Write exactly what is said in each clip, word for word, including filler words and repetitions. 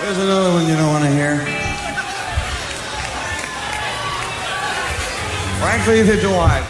There's another one you don't want to hear. Frankly, if it's alive.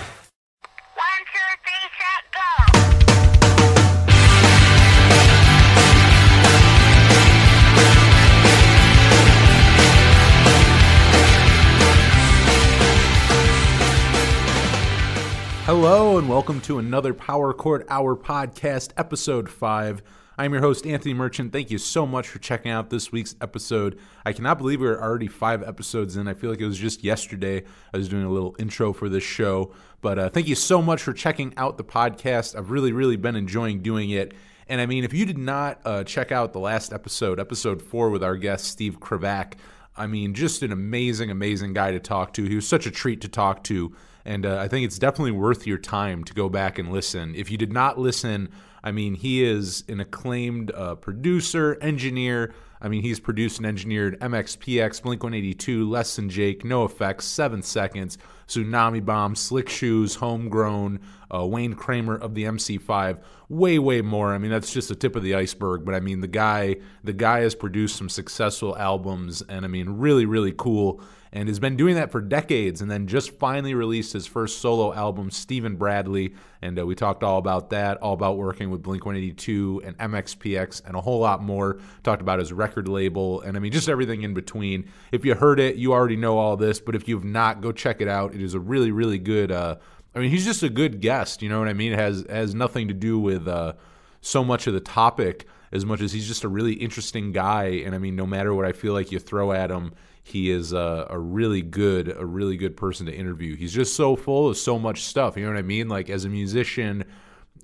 Hello and welcome to another Power Chord Hour podcast, episode five. I'm your host, Anthony Merchant. Thank you so much for checking out this week's episode. I cannot believe we're already five episodes in. I feel like it was just yesterday. I was doing a little intro for this show. But uh, thank you so much for checking out the podcast. I've really, really been enjoying doing it. And I mean, if you did not uh, check out the last episode, episode four with our guest, Steve Kravac, I mean, just an amazing, amazing guy to talk to. He was such a treat to talk to. And uh, I think it's definitely worth your time to go back and listen. If you did not listen, I mean, he is an acclaimed uh, producer, engineer. I mean, he's produced and engineered M X P X, Blink one eighty-two, Less Than Jake, No Effects, seven seconds, Tsunami Bomb, Slick Shoes, Homegrown, uh, Wayne Kramer of the M C five, way, way more. I mean, that's just the tip of the iceberg. But, I mean, the guy, the guy has produced some successful albums and, I mean, really, really cool. And has been doing that for decades, and then just finally released his first solo album, Stephen Bradley, and uh, we talked all about that, all about working with Blink one eighty-two and M X P X and a whole lot more, talked about his record label, and I mean, just everything in between. If you heard it, you already know all this, but if you've not, go check it out. It is a really, really good, uh, I mean, he's just a good guest, you know what I mean? It has, has nothing to do with uh, so much of the topic as much as he's just a really interesting guy, and I mean, no matter what I feel like you throw at him, he is a, a really good, a really good person to interview. He's just so full of so much stuff. You know what I mean? Like as a musician,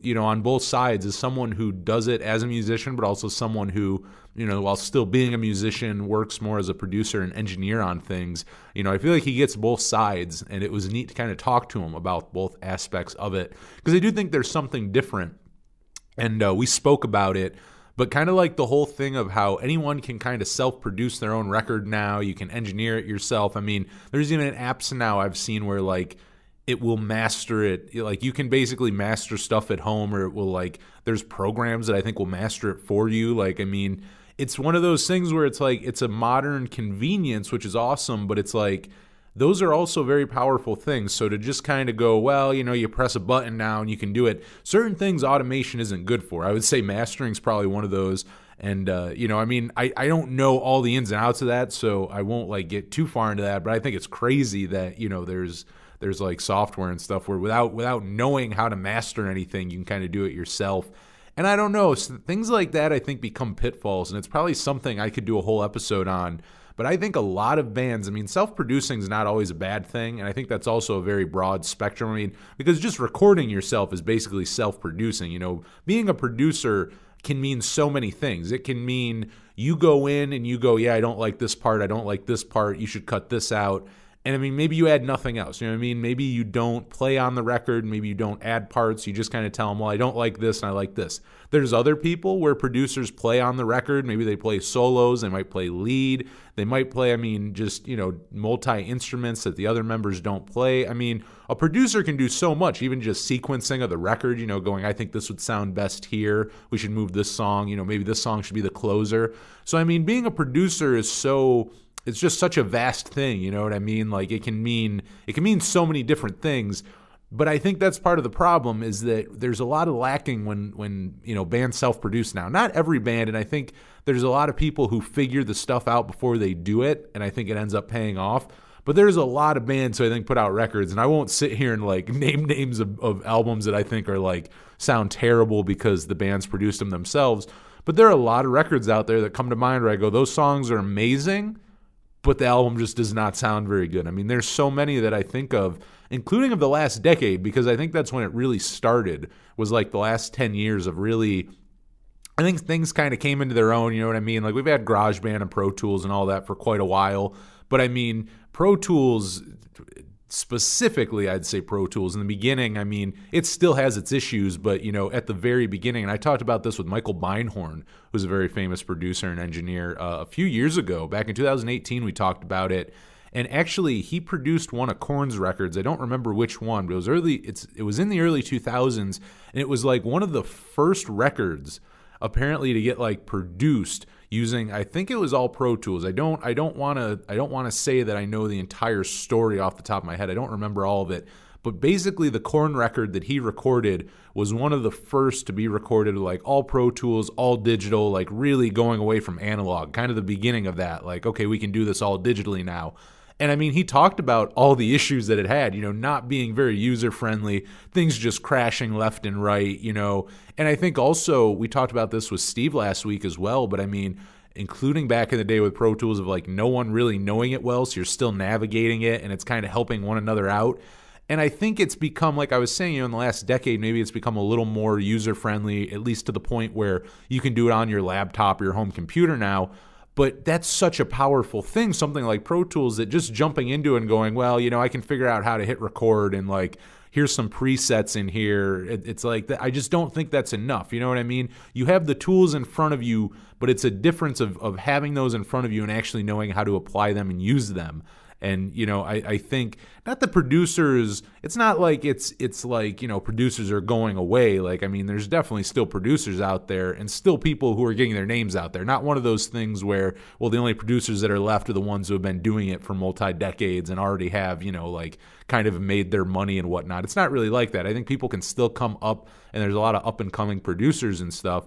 you know, on both sides, as someone who does it as a musician, but also someone who, you know, while still being a musician, works more as a producer and engineer on things. You know, I feel like he gets both sides, and it was neat to kind of talk to him about both aspects of it because I do think there's something different, and uh, we spoke about it. But kind of like the whole thing of how anyone can kind of self-produce their own record now. You can engineer it yourself. I mean, there's even apps now I've seen where, like, it will master it. Like, you can basically master stuff at home, or it will, like, there's programs that I think will master it for you. Like, I mean, it's one of those things where it's, like, it's a modern convenience, which is awesome, but it's, like, those are also very powerful things. So to just kind of go, well, you know, you press a button now and you can do it. Certain things automation isn't good for. I would say mastering is probably one of those. And, uh, you know, I mean, I, I don't know all the ins and outs of that, so I won't, like, get too far into that. But I think it's crazy that, you know, there's, there's like, software and stuff where without, without knowing how to master anything, you can kind of do it yourself. And I don't know. So things like that, I think, become pitfalls. And it's probably something I could do a whole episode on. But I think a lot of bands, I mean, self-producing is not always a bad thing, and I think that's also a very broad spectrum. I mean, because just recording yourself is basically self-producing. You know, being a producer can mean so many things. It can mean you go in and you go, yeah, I don't like this part, I don't like this part, you should cut this out. And I mean, maybe you add nothing else, you know what I mean? Maybe you don't play on the record, maybe you don't add parts, you just kind of tell them, well, I don't like this and I like this. There's other people where producers play on the record, maybe they play solos, they might play lead, they might play, I mean, just, you know, multi-instruments that the other members don't play. I mean, a producer can do so much, even just sequencing of the record, you know, going, I think this would sound best here, we should move this song, you know, maybe this song should be the closer. So, I mean, being a producer is so... it's just such a vast thing, you know what I mean? Like, it can mean it can mean so many different things, but I think that's part of the problem is that there's a lot of lacking when, when you know, bands self-produce now. Not every band, and I think there's a lot of people who figure the stuff out before they do it, and I think it ends up paying off. But there's a lot of bands who I think put out records, and I won't sit here and, like, name names of, of albums that I think are, like, sound terrible because the bands produced them themselves. But there are a lot of records out there that come to mind where I go, those songs are amazing, but the album just does not sound very good. I mean, there's so many that I think of, including of the last decade, because I think that's when it really started, was like the last ten years of really, I think things kind of came into their own, you know what I mean? Like, we've had GarageBand and Pro Tools and all that for quite a while, but I mean, Pro Tools, specifically, I'd say Pro Tools, in the beginning, I mean, it still has its issues, but, you know, at the very beginning, and I talked about this with Michael Beinhorn, who's a very famous producer and engineer, uh, a few years ago, back in two thousand eighteen, we talked about it, and actually, he produced one of Korn's records, I don't remember which one, but it was early, it's, it was in the early two thousands, and it was like one of the first records apparently to get like produced using, I think it was all Pro Tools. I don't I don't want to I don't want to say that I know the entire story off the top of my head. I don't remember all of it. But basically the Korn record that he recorded was one of the first to be recorded like all Pro Tools, all digital, like really going away from analog, kind of the beginning of that. Like, okay, we can do this all digitally now. And I mean, he talked about all the issues that it had, you know, not being very user-friendly, things just crashing left and right, you know. And I think also we talked about this with Steve last week as well, but I mean, including back in the day with Pro Tools of like no one really knowing it well, so you're still navigating it and it's kind of helping one another out. And I think it's become, like I was saying, you know, in the last decade, maybe it's become a little more user-friendly, at least to the point where you can do it on your laptop or your home computer now. But that's such a powerful thing, something like Pro Tools, that just jumping into and going, well, you know, I can figure out how to hit record and like, here's some presets in here. It, it's like, I just don't think that's enough. You know what I mean? You have the tools in front of you, but it's a difference of, of having those in front of you and actually knowing how to apply them and use them. And, you know, I, I think not the producers, it's not like it's it's like, you know, producers are going away. Like, I mean, there's definitely still producers out there and still people who are getting their names out there. Not one of those things where, well, the only producers that are left are the ones who have been doing it for multi-decades and already have, you know, like kind of made their money and whatnot. It's not really like that. I think people can still come up, and there's a lot of up-and-coming producers and stuff.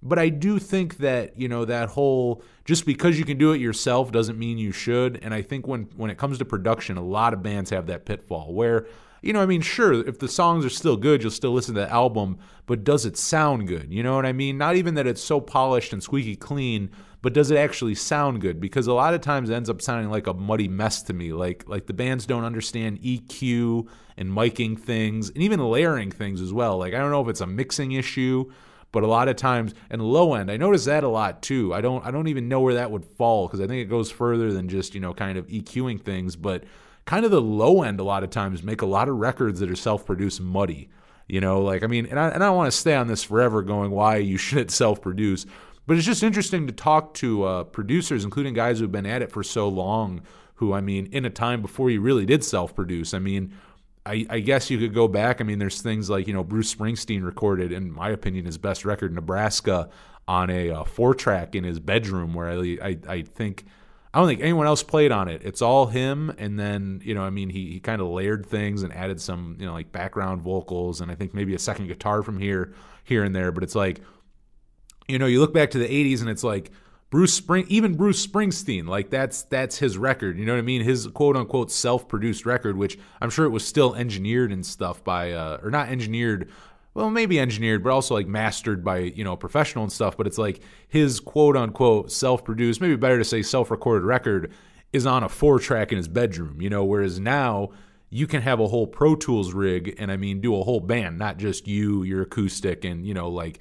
But I do think that, you know, that whole just because you can do it yourself doesn't mean you should. And I think when, when it comes to production, a lot of bands have that pitfall where, you know, I mean, sure, if the songs are still good, you'll still listen to the album, but does it sound good? You know what I mean? Not even that it's so polished and squeaky clean, but does it actually sound good? Because a lot of times it ends up sounding like a muddy mess to me. Like, like the bands don't understand E Q and miking things and even layering things as well. Like, I don't know if it's a mixing issue. But a lot of times, and low end, I notice that a lot too. I don't, I don't even know where that would fall, because I think it goes further than just, you know, kind of EQing things. But kind of the low end, a lot of times, make a lot of records that are self-produced muddy. You know, like I mean, and I, and I want to stay on this forever, going why you shouldn't self-produce. But it's just interesting to talk to uh, producers, including guys who've been at it for so long. Who, I mean, in a time before you really did self-produce. I mean. I, I guess you could go back. I mean, there's things like, you know, Bruce Springsteen recorded, in my opinion, his best record, Nebraska, on a uh, four-track in his bedroom where I, I, I think, I don't think anyone else played on it. It's all him. And then, you know, I mean, he, he kind of layered things and added some, you know, like background vocals and I think maybe a second guitar from here, here and there. But it's like, you know, you look back to the eighties and it's like, Bruce Spring, even Bruce Springsteen, like that's that's his record, you know what I mean? His quote-unquote self-produced record, which I'm sure it was still engineered and stuff by, uh, or not engineered, well, maybe engineered, but also like mastered by, you know, a professional and stuff. But it's like his quote-unquote self-produced, maybe better to say self-recorded record, is on a four-track in his bedroom, you know, whereas now you can have a whole Pro Tools rig and, I mean, do a whole band, not just you, your acoustic and, you know, like,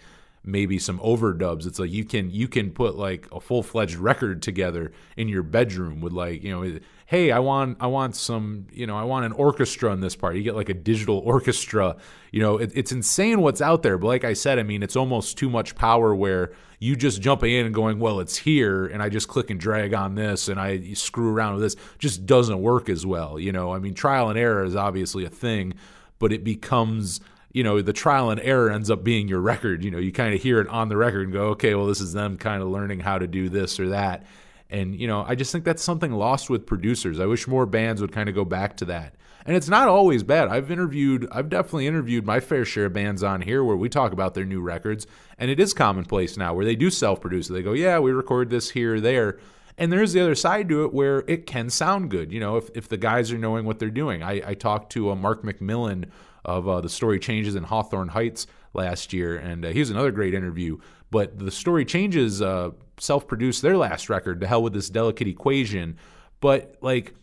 maybe some overdubs. It's like you can you can put like a full-fledged record together in your bedroom with like, you know, hey, I want I want some, you know, I want an orchestra in this part. You get like a digital orchestra. You know, it, it's insane what's out there. But like I said, I mean, it's almost too much power where you just jumping in and going, well, it's here, and I just click and drag on this, and I screw around with this. Just doesn't work as well, you know. I mean, trial and error is obviously a thing, but it becomes, you know, the trial and error ends up being your record. You know, you kind of hear it on the record and go, okay, well, this is them kind of learning how to do this or that. And, you know, I just think that's something lost with producers. I wish more bands would kind of go back to that. And it's not always bad. I've interviewed, I've definitely interviewed my fair share of bands on here where we talk about their new records. And it is commonplace now where they do self-produce. They go, yeah, we record this here or there. And there is the other side to it where it can sound good, you know, if, if the guys are knowing what they're doing. I, I talked to uh, Mark McMillan of uh, The Story Changes in Hawthorne Heights last year, and uh, here's another great interview. But The Story Changes uh, self-produced their last record, To Hell With This Delicate Equation. But, like,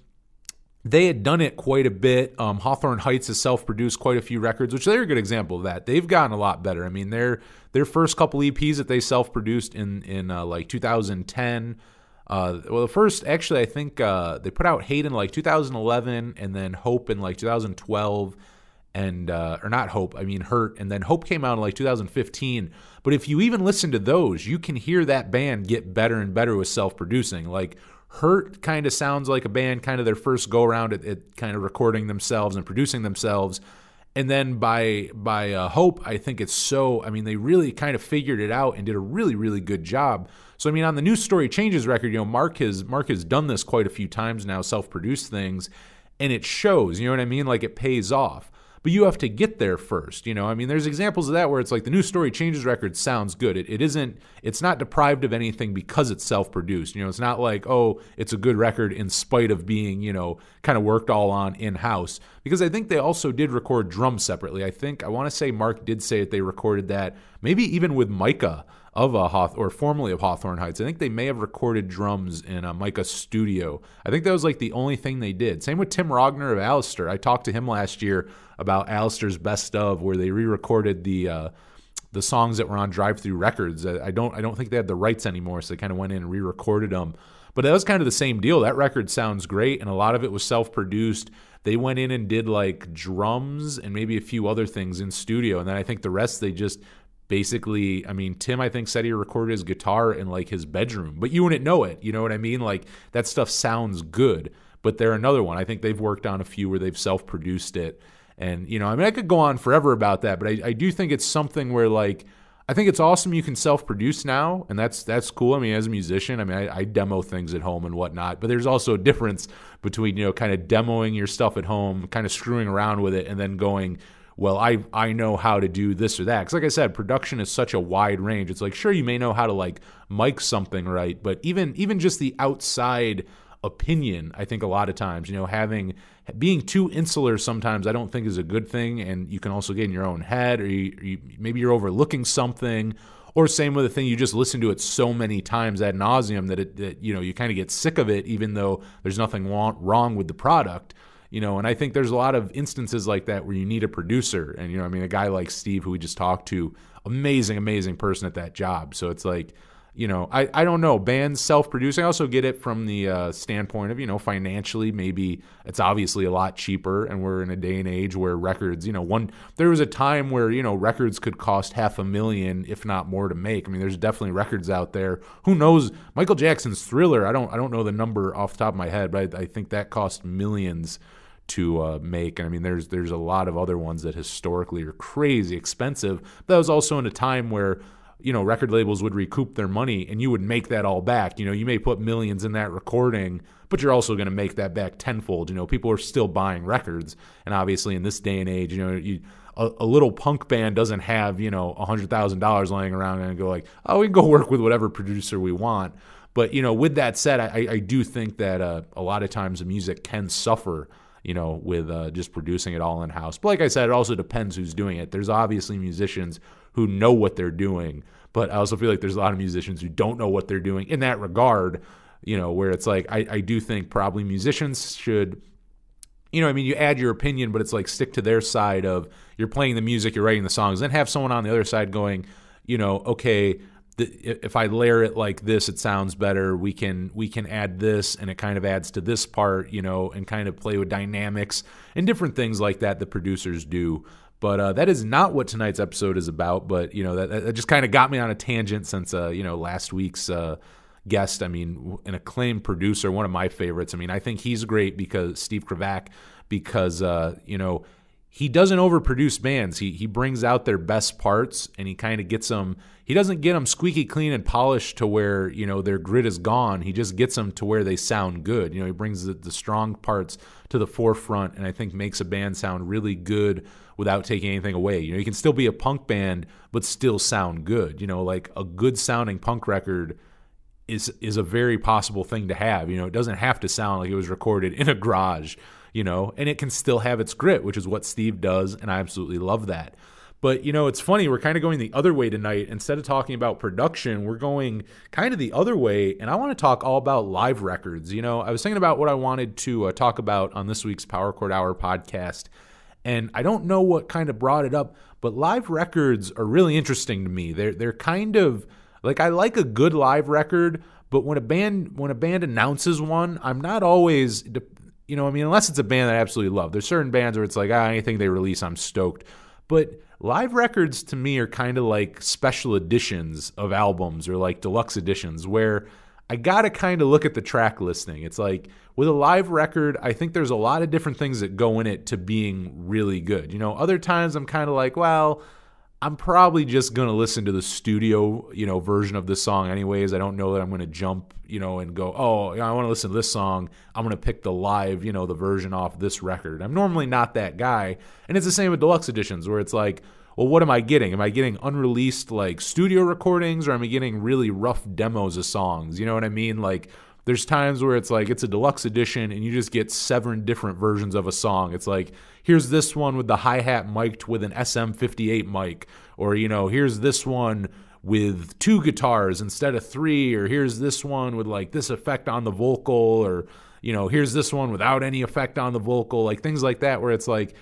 they had done it quite a bit. Um, Hawthorne Heights has self-produced quite a few records, which they're a good example of that. They've gotten a lot better. I mean, their their first couple E Ps that they self-produced in, in uh, like, two thousand ten... Uh, well, the first, actually, I think uh, they put out Hate in like two thousand eleven and then Hope in like two thousand twelve and, uh, or not Hope, I mean Hurt, and then Hope came out in like two thousand fifteen. But if you even listen to those, you can hear that band get better and better with self-producing. Like Hurt kind of sounds like a band, kind of their first go-around at, at kind of recording themselves and producing themselves. And then by by uh, Hope, I think it's so, I mean, they really kind of figured it out and did a really, really good job. So, I mean, on the New Story Changes record, you know, Mark has, Mark has done this quite a few times now, self-produced things, and it shows, you know what I mean? Like, it pays off. But you have to get there first, you know? I mean, there's examples of that where it's like the New Story Changes record sounds good. It, it isn't, it's not deprived of anything because it's self-produced. You know, it's not like, oh, it's a good record in spite of being, you know, kind of worked all on in-house. Because I think they also did record drums separately. I think, I want to say Mark did say that they recorded that, maybe even with Micah of a Hawth or formerly of Hawthorne Heights. I think they may have recorded drums in a Micah studio. I think that was like the only thing they did. Same with Tim Rogner of Alistair. I talked to him last year about Alistair's Best Of, where they re-recorded the uh, the songs that were on Drive Through Records. I, I don't I don't think they had the rights anymore, so they kind of went in and re-recorded them. But that was kind of the same deal. That record sounds great, and a lot of it was self-produced. They went in and did like drums and maybe a few other things in studio, and then I think the rest they just basically, I mean, Tim, I think, said he recorded his guitar in like his bedroom, but you wouldn't know it. You know what I mean? Like, that stuff sounds good, but they're another one. I think they've worked on a few where they've self-produced it. And, you know, I mean, I could go on forever about that, but I, I do think it's something where, like, I think it's awesome you can self-produce now, and that's that's cool. I mean, as a musician, I mean, I, I demo things at home and whatnot, but there's also a difference between, you know, kind of demoing your stuff at home, kind of screwing around with it, and then going, well, I I know how to do this or that. Because like I said, production is such a wide range. It's like, sure, you may know how to, like, mic something right, but even even just the outside opinion, I think a lot of times, you know, having being too insular sometimes I don't think is a good thing, and you can also get in your own head, or you, you, maybe you're overlooking something, or same with a thing, you just listen to it so many times ad nauseum that, it, that you know, you kind of get sick of it, even though there's nothing wrong with the product. You know, and I think there's a lot of instances like that where you need a producer. And, you know, I mean, a guy like Steve, who we just talked to, amazing, amazing person at that job. So it's like, you know, I, I don't know, bands self-producing. I also get it from the uh, standpoint of, you know, financially, maybe it's obviously a lot cheaper. And we're in a day and age where records, you know, one, there was a time where, you know, records could cost half a million, if not more, to make. I mean, there's definitely records out there. Who knows? Michael Jackson's Thriller, I don't, I don't know the number off the top of my head, but I, I think that cost millions to uh, make. And I mean, there's there's a lot of other ones that historically are crazy expensive. But that was also in a time where, you know, record labels would recoup their money and you would make that all back. You know, you may put millions in that recording, but you're also going to make that back tenfold. You know, people are still buying records. And obviously in this day and age, you know, you, a, a little punk band doesn't have, you know, one hundred thousand dollars lying around and go like, oh, we can go work with whatever producer we want. But, you know, with that said, I, I do think that uh, a lot of times the music can suffer, you know, with uh, just producing it all in-house. But like I said, it also depends who's doing it. There's obviously musicians who know what they're doing, but I also feel like there's a lot of musicians who don't know what they're doing in that regard, you know, where it's like, I, I do think probably musicians should, you know, I mean, you add your opinion, but it's like stick to their side of you're playing the music, you're writing the songs, then have someone on the other side going, you know, okay, if I layer it like this, it sounds better. We can we can add this, and it kind of adds to this part, you know, and kind of play with dynamics and different things like that that producers do. But uh, that is not what tonight's episode is about. But, you know, that, that just kind of got me on a tangent since, uh, you know, last week's uh, guest, I mean, an acclaimed producer, one of my favorites. I mean, I think he's great because Steve Kravac, because, uh, you know, he doesn't overproduce bands. He he brings out their best parts, and he kind of gets them. He doesn't get them squeaky clean and polished to where, you know, their grit is gone. He just gets them to where they sound good. You know, he brings the, the strong parts to the forefront, and I think makes a band sound really good without taking anything away. You know, you can still be a punk band but still sound good. You know, like a good sounding punk record is is a very possible thing to have. You know, it doesn't have to sound like it was recorded in a garage. You know, and it can still have its grit, which is what Steve does, and I absolutely love that. But, you know, it's funny, we're kind of going the other way tonight. Instead of talking about production, we're going kind of the other way, and I want to talk all about live records. You know, I was thinking about what I wanted to uh, talk about on this week's Power Chord Hour podcast, and I don't know what kind of brought it up, but live records are really interesting to me. They're, they're kind of, like, I like a good live record, but when a band, when a band announces one, I'm not always... You know, I mean, unless it's a band that I absolutely love. There's certain bands where it's like, ah, anything they release, I'm stoked. But live records to me are kind of like special editions of albums or like deluxe editions where I got to kind of look at the track listing. It's like with a live record, I think there's a lot of different things that go in it to being really good. You know, other times I'm kind of like, well, I'm probably just going to listen to the studio, you know, version of this song anyways. I don't know that I'm going to jump, you know, and go, oh, I want to listen to this song. I'm going to pick the live, you know, the version off this record. I'm normally not that guy. And it's the same with deluxe editions where it's like, well, what am I getting? Am I getting unreleased, like, studio recordings, or am I getting really rough demos of songs? You know what I mean? Like, there's times where it's like, it's a deluxe edition, and you just get seven different versions of a song. It's like, here's this one with the hi-hat mic'd with an S M fifty-eight mic, or, you know, here's this one with two guitars instead of three, or here's this one with, like, this effect on the vocal, or, you know, here's this one without any effect on the vocal, like, things like that, where it's like,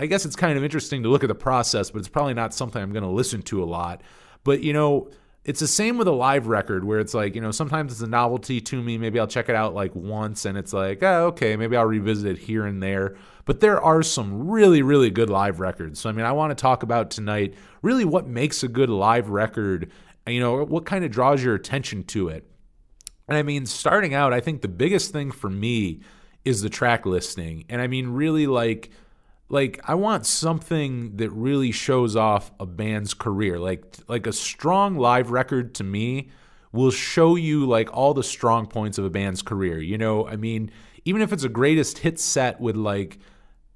I guess it's kind of interesting to look at the process, but it's probably not something I'm going to listen to a lot. But, you know, it's the same with a live record where it's like, you know, sometimes it's a novelty to me. Maybe I'll check it out like once and it's like, oh, okay, maybe I'll revisit it here and there. But there are some really, really good live records. So, I mean, I want to talk about tonight really what makes a good live record, you know, what kind of draws your attention to it. And, I mean, starting out, I think the biggest thing for me is the track listing. And, I mean, really like... Like, I want something that really shows off a band's career. Like, like a strong live record to me will show you, like, all the strong points of a band's career. You know, I mean, even if it's a greatest hit set with, like,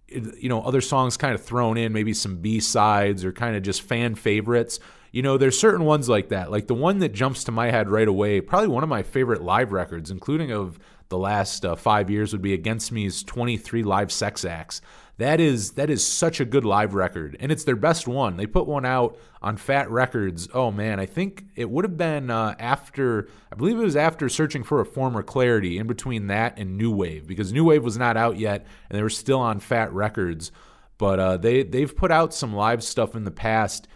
you know, other songs kind of thrown in, maybe some B-sides or kind of just fan favorites. You know, there's certain ones like that. Like, the one that jumps to my head right away, probably one of my favorite live records, including of the last uh, five years, would be Against Me's twenty-three Live Sex Acts. That is that is such a good live record, and it's their best one. They put one out on Fat Records. Oh, man, I think it would have been uh, after, I believe it was after Searching for a Former Clarity, in between that and New Wave, because New Wave was not out yet, and they were still on Fat Records. But uh, they, they've put out some live stuff in the past,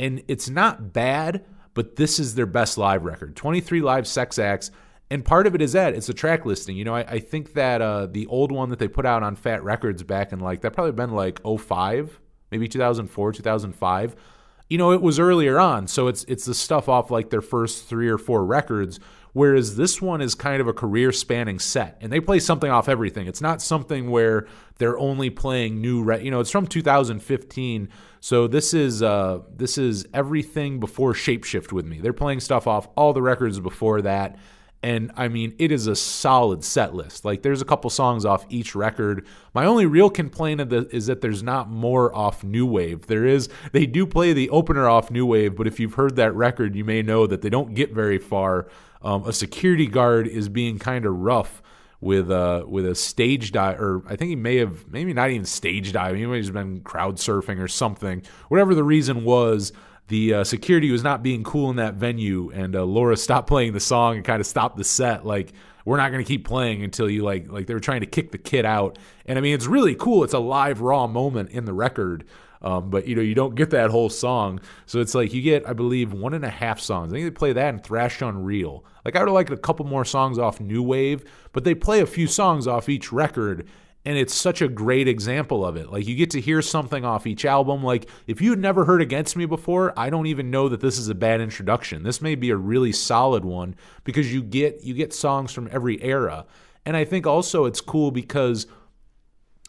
and it's not bad, but this is their best live record, twenty-three Live Sex Acts. And part of it is that it's a track listing. You know, I, I think that uh, the old one that they put out on Fat Records back in, like, that probably been like oh five, maybe two thousand four, two thousand five. You know, it was earlier on. So it's it's the stuff off like their first three or four records, whereas this one is kind of a career-spanning set. And they play something off everything. It's not something where they're only playing new re- you know, it's from two thousand fifteen. So this is uh, this is everything before Shape Shift with Me. They're playing stuff off all the records before that. And, I mean, it is a solid set list. Like, there's a couple songs off each record. My only real complaint of the, is that there's not more off New Wave. There is. They do play the opener off New Wave, but if you've heard that record, you may know that they don't get very far. Um, a security guard is being kind of rough with, uh, with a stage dive, or I think he may have, maybe not even stage dive. He may have been crowd surfing or something. Whatever the reason was, the uh, security was not being cool in that venue, and uh, Laura stopped playing the song and kind of stopped the set. Like, we're not going to keep playing until you, like, like they were trying to kick the kid out. And, I mean, it's really cool. It's a live, raw moment in the record, um, but, you know, you don't get that whole song. So it's like you get, I believe, one and a half songs. I think they play that and Thrash Unreal. Like, I would have liked a couple more songs off New Wave, but they play a few songs off each record. And it's such a great example of it. Like, you get to hear something off each album. Like, if you had never heard Against Me before, I don't even know that this is a bad introduction. This may be a really solid one because you get you get songs from every era. And I think also it's cool because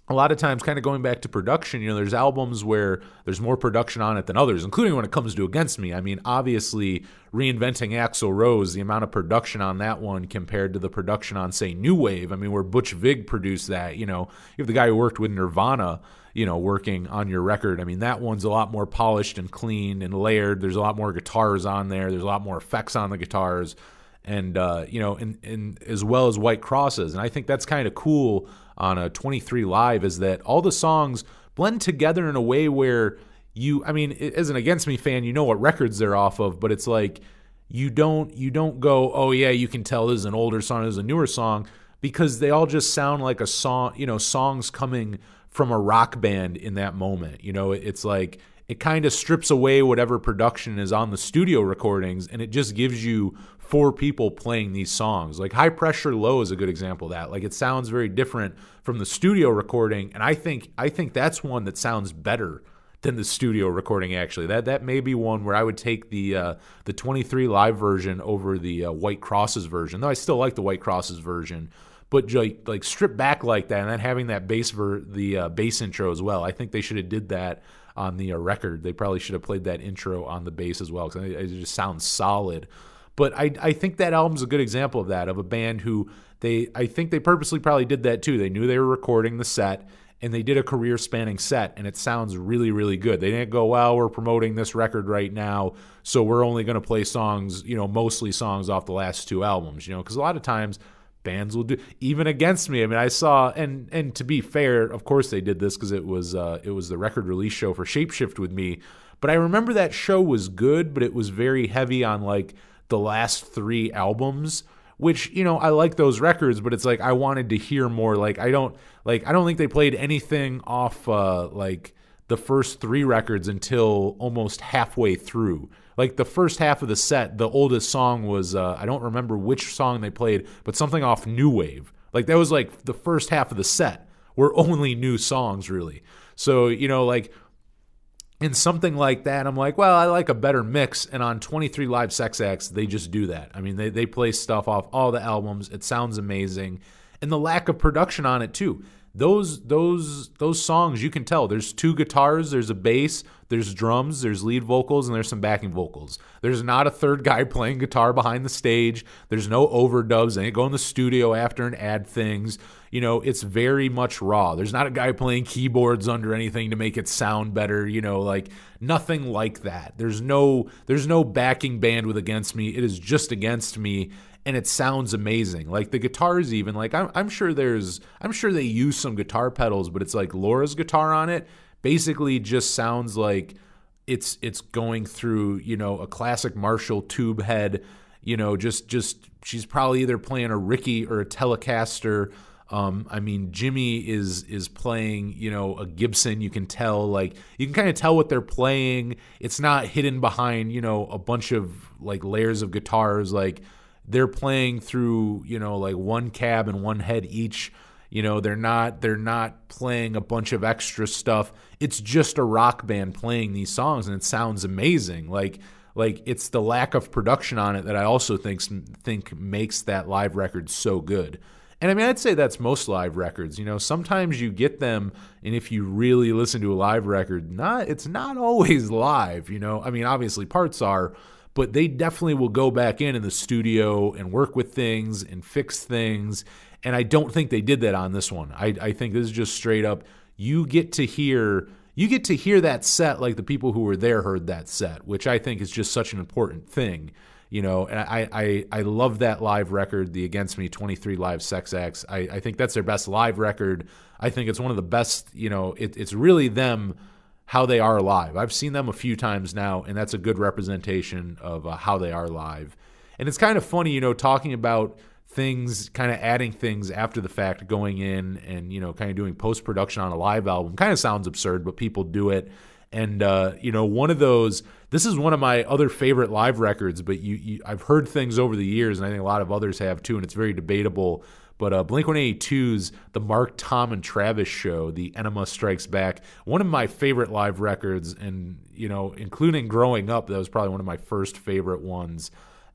a lot of times, kind of going back to production, you know, there's albums where there's more production on it than others, including when it comes to Against Me. I mean, obviously, reinventing Axl Rose, the amount of production on that one compared to the production on, say, New Wave. I mean, where Butch Vig produced that, you know, you have the guy who worked with Nirvana, you know, working on your record. I mean, that one's a lot more polished and clean and layered. There's a lot more guitars on there. There's a lot more effects on the guitars. And, uh, you know, and, and as well as White Crosses. And I think that's kind of cool on a twenty-three Live is that all the songs blend together in a way where you, I mean, as an Against Me fan, you know what records they're off of, but it's like you don't you don't go, oh, yeah, you can tell this is an older song, this is a newer song, because they all just sound like a song, you know, songs coming from a rock band in that moment. You know, it's like it kind of strips away whatever production is on the studio recordings, and it just gives you four people playing these songs. Like High Pressure Low is a good example of that. Like it sounds very different from the studio recording, and I think I think that's one that sounds better than the studio recording, actually. That that may be one where I would take the uh, the twenty-three Live version over the uh, White Crosses version, though I still like the White Crosses version. But like, like strip back like that, and then having that bass ver the uh, bass intro as well. I think they should have did that on the uh, record. They probably should have played that intro on the bass as well, because it just sounds solid. But I, I think that album's a good example of that, of a band who they I think they purposely probably did that too. They knew they were recording the set, and they did a career-spanning set, and it sounds really, really good. They didn't go, well, we're promoting this record right now, so we're only going to play songs, you know, mostly songs off the last two albums, you know, because a lot of times bands will do, even Against Me. I mean, I saw, and and to be fair, of course they did this because it was uh, it was the record release show for Shape Shift with Me. But I remember that show was good, but it was very heavy on like the last three albums, which, you know, I like those records, but it's like I wanted to hear more. Like I don't like I don't think they played anything off uh, like the first three records until almost halfway through. Like the first half of the set, the oldest song was, uh, I don't remember which song they played, but something off New Wave. Like that was like the first half of the set were only new songs, really. So, you know, like in something like that, I'm like, well, I like a better mix. And on twenty-three Live Sex Acts, they just do that. I mean, they, they play stuff off all the albums. It sounds amazing. And the lack of production on it too. Those those those songs, you can tell there's two guitars, there's a bass, there's drums, there's lead vocals, and there's some backing vocals. There's not a third guy playing guitar behind the stage. There's no overdubs. They ain't go in the studio after and add things. You know, it's very much raw. There's not a guy playing keyboards under anything to make it sound better. You know, like nothing like that. There's no there's no backing band with Against Me. It is just Against Me. And it sounds amazing. Like the guitars, even like I'm, I'm sure there's, I'm sure they use some guitar pedals, but it's like Laura's guitar on it basically just sounds like it's it's going through, you know, a classic Marshall tube head, you know, just just she's probably either playing a Ricky or a Telecaster. Um, I mean, Jimmy is is playing, you know, a Gibson. You can tell, like you can kind of tell what they're playing. It's not hidden behind, you know, a bunch of like layers of guitars, like. They're playing through, you know, like one cab and one head each. You know, they're not they're not playing a bunch of extra stuff. It's just a rock band playing these songs, and it sounds amazing. Like like it's the lack of production on it that I also think think makes that live record so good. And I mean, I'd say that's most live records. You know, sometimes you get them, and if you really listen to a live record, not it's not always live. You know, I mean, obviously parts are. But they definitely will go back in in the studio and work with things and fix things. And I don't think they did that on this one. I, I think this is just straight up. You get to hear you get to hear that set like the people who were there heard that set, which I think is just such an important thing. You know, and I I, I love that live record, the Against Me twenty-three Live Sex Acts. I, I think that's their best live record. I think it's one of the best, you know, it, it's really them. How they are live. I've seen them a few times now, and that's a good representation of uh, how they are live. And it's kind of funny, you know, talking about things, kind of adding things after the fact, going in and, you know, kind of doing post-production on a live album. Kind of sounds absurd, but people do it. And, uh, you know, one of those, this is one of my other favorite live records, but you, you I've heard things over the years, and I think a lot of others have too, and it's very debatable. But uh, Blink one eighty-two's The Mark Tom and Travis Show, The Enema Strikes Back, one of my favorite live records, and, you know, including growing up, that was probably one of my first favorite ones.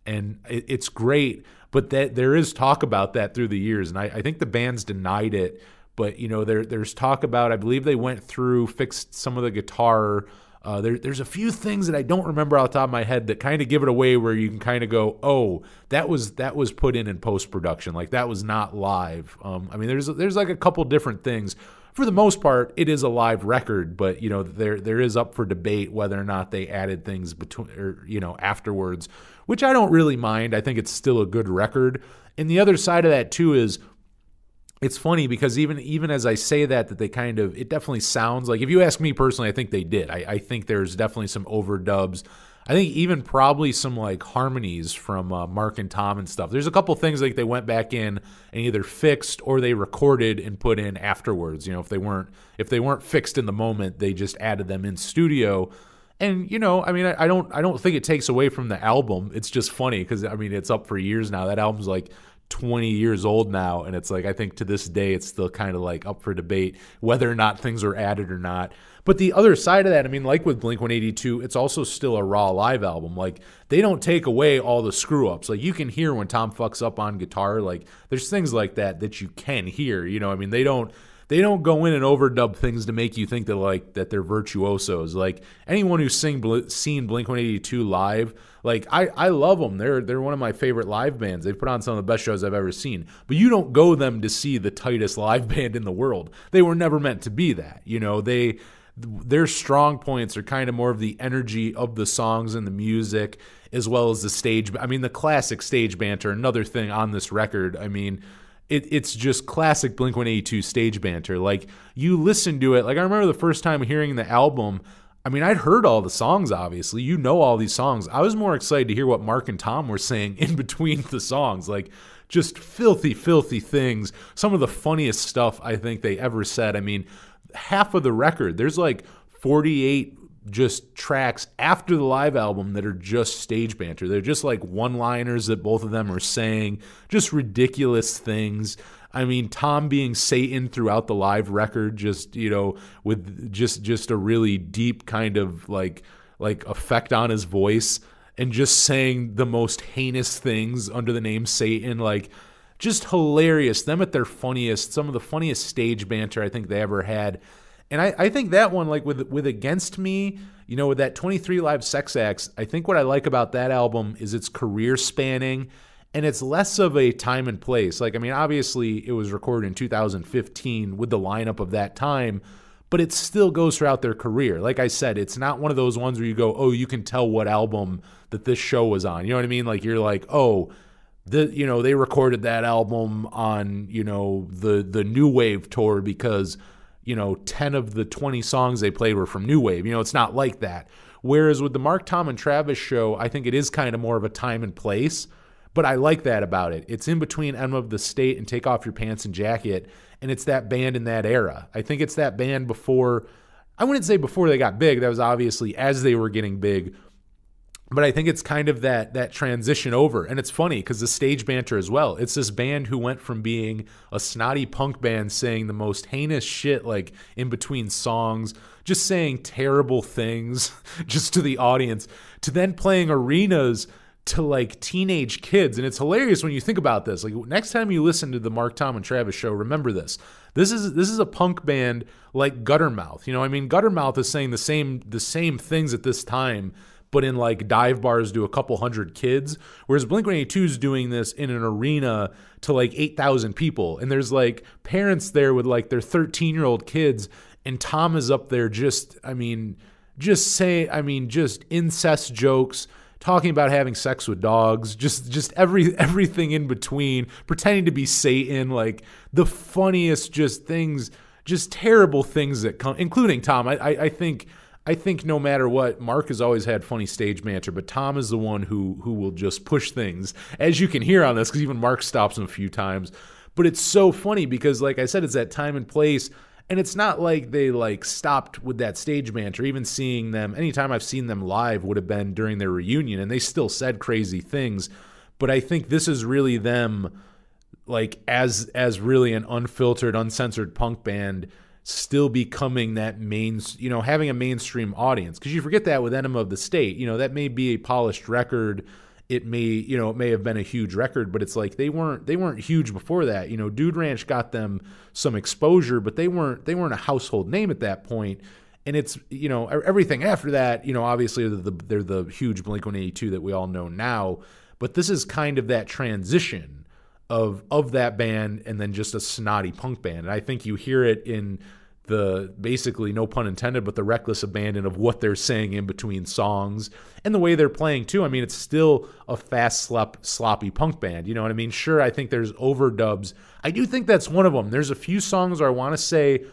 And it, it's great, but that there is talk about that through the years, and I, I think the band's denied it. But, you know, there there's talk about, I believe they went through, fixed some of the guitar. Uh, there, there's a few things that I don't remember off the top of my head that kind of give it away, where you can kind of go, oh, that was that was put in in post-production. Like, that was not live. Um, I mean, there's there's like a couple different things. For the most part, it is a live record, but, you know, there there is up for debate whether or not they added things between, or, you know, afterwards, which I don't really mind. I think it's still a good record. And the other side of that, too, is it's funny because even even as I say that, that they kind of, it definitely sounds like, if you ask me personally, I think they did. I, I think there's definitely some overdubs. I think even probably some like harmonies from uh, Mark and Tom and stuff. There's a couple things like they went back in and either fixed or they recorded and put in afterwards. You know, if they weren't if they weren't fixed in the moment, they just added them in studio. And, you know, I mean, I, I don't I don't think it takes away from the album. It's just funny because, I mean, it's up for years now. That album's like twenty years old now, and it's like, I think to this day it's still kind of like up for debate whether or not things are added or not. But the other side of that, I mean, like with Blink one eighty-two, it's also still a raw live album. Like, they don't take away all the screw-ups. Like, you can hear when Tom fucks up on guitar. Like, there's things like that that you can hear, you know. I mean, they don't They don't go in and overdub things to make you think that, like, that they're virtuosos. Like, anyone who's seen Blink one eighty-two live, like, I, I love them. They're they're one of my favorite live bands. They've put on some of the best shows I've ever seen. But you don't go them to see the tightest live band in the world. They were never meant to be that. You know, they their strong points are kind of more of the energy of the songs and the music, as well as the stage. I mean, the classic stage banter, another thing on this record. I mean, It, it's just classic Blink one eighty-two stage banter. Like, you listen to it. Like, I remember the first time hearing the album. I mean, I'd heard all the songs, obviously. You know all these songs. I was more excited to hear what Mark and Tom were saying in between the songs. Like, just filthy, filthy things. Some of the funniest stuff I think they ever said. I mean, half of the record, there's like forty-eight just tracks after the live album that are just stage banter. They're just like one-liners that both of them are saying, just ridiculous things. I mean, Tom being Satan throughout the live record, just, you know, with just just a really deep kind of like like effect on his voice, and just saying the most heinous things under the name Satan. Like, just hilarious. Them at their funniest, some of the funniest stage banter I think they ever had. And I, I think that one, like with with Against Me, you know, with that twenty-three Live Sex Acts, I think what I like about that album is it's career spanning, and it's less of a time and place. Like, I mean, obviously it was recorded in two thousand fifteen with the lineup of that time, but it still goes throughout their career. Like I said, it's not one of those ones where you go, oh, you can tell what album that this show was on. You know what I mean? Like, you're like, oh, the, you know, they recorded that album on, you know, the the New Wave tour because, you know, ten of the twenty songs they played were from New Wave. You know, it's not like that. Whereas with the Mark, Tom, and Travis show, I think it is kind of more of a time and place, but I like that about it. It's in between Enema of the State and Take Off Your Pants and Jacket, and it's that band in that era. I think it's that band before, I wouldn't say before they got big. That was obviously as they were getting big. But I think it's kind of that that transition over. And it's funny because the stage banter as well. It's this band who went from being a snotty punk band saying the most heinous shit, like in between songs, just saying terrible things just to the audience, to then playing arenas to like teenage kids. And it's hilarious when you think about this. Like, next time you listen to the Mark, Tom, and Travis show, remember this. This is this is a punk band like Guttermouth. You know, I mean, Guttermouth is saying the same the same things at this time, but in like dive bars to a couple hundred kids, whereas Blink one eighty-two is doing this in an arena to like eight thousand people, and there's like parents there with like their thirteen-year-old kids, and Tom is up there just, I mean, just say, I mean, just incest jokes, talking about having sex with dogs, just just every everything in between, pretending to be Satan, like the funniest just things, just terrible things that come, including Tom. I I, I think... I think no matter what, Mark has always had funny stage banter, but Tom is the one who who will just push things, as you can hear on this, because even Mark stops him a few times. But it's so funny because, like I said, it's that time and place, and it's not like they like stopped with that stage banter. Even seeing them, anytime I've seen them live would have been during their reunion, and they still said crazy things. But I think this is really them, like as as really an unfiltered, uncensored punk band, still becoming that main, you know, having a mainstream audience. Because you forget that with Enema of the State, you know, that may be a polished record. It may, you know, it may have been a huge record, but it's like they weren't they weren't huge before that. You know, Dude Ranch got them some exposure, but they weren't they weren't a household name at that point. And it's, you know, everything after that, you know, obviously they're the, they're the huge Blink one eighty-two that we all know now. But this is kind of that transition of of that band and then just a snotty punk band. And I think you hear it in the, basically, no pun intended, but the reckless abandon of what they're saying in between songs and the way they're playing too. I mean, it's still a fast, slop, sloppy punk band. You know what I mean? Sure, I think there's overdubs. I do think that's one of them. There's a few songs where I want to say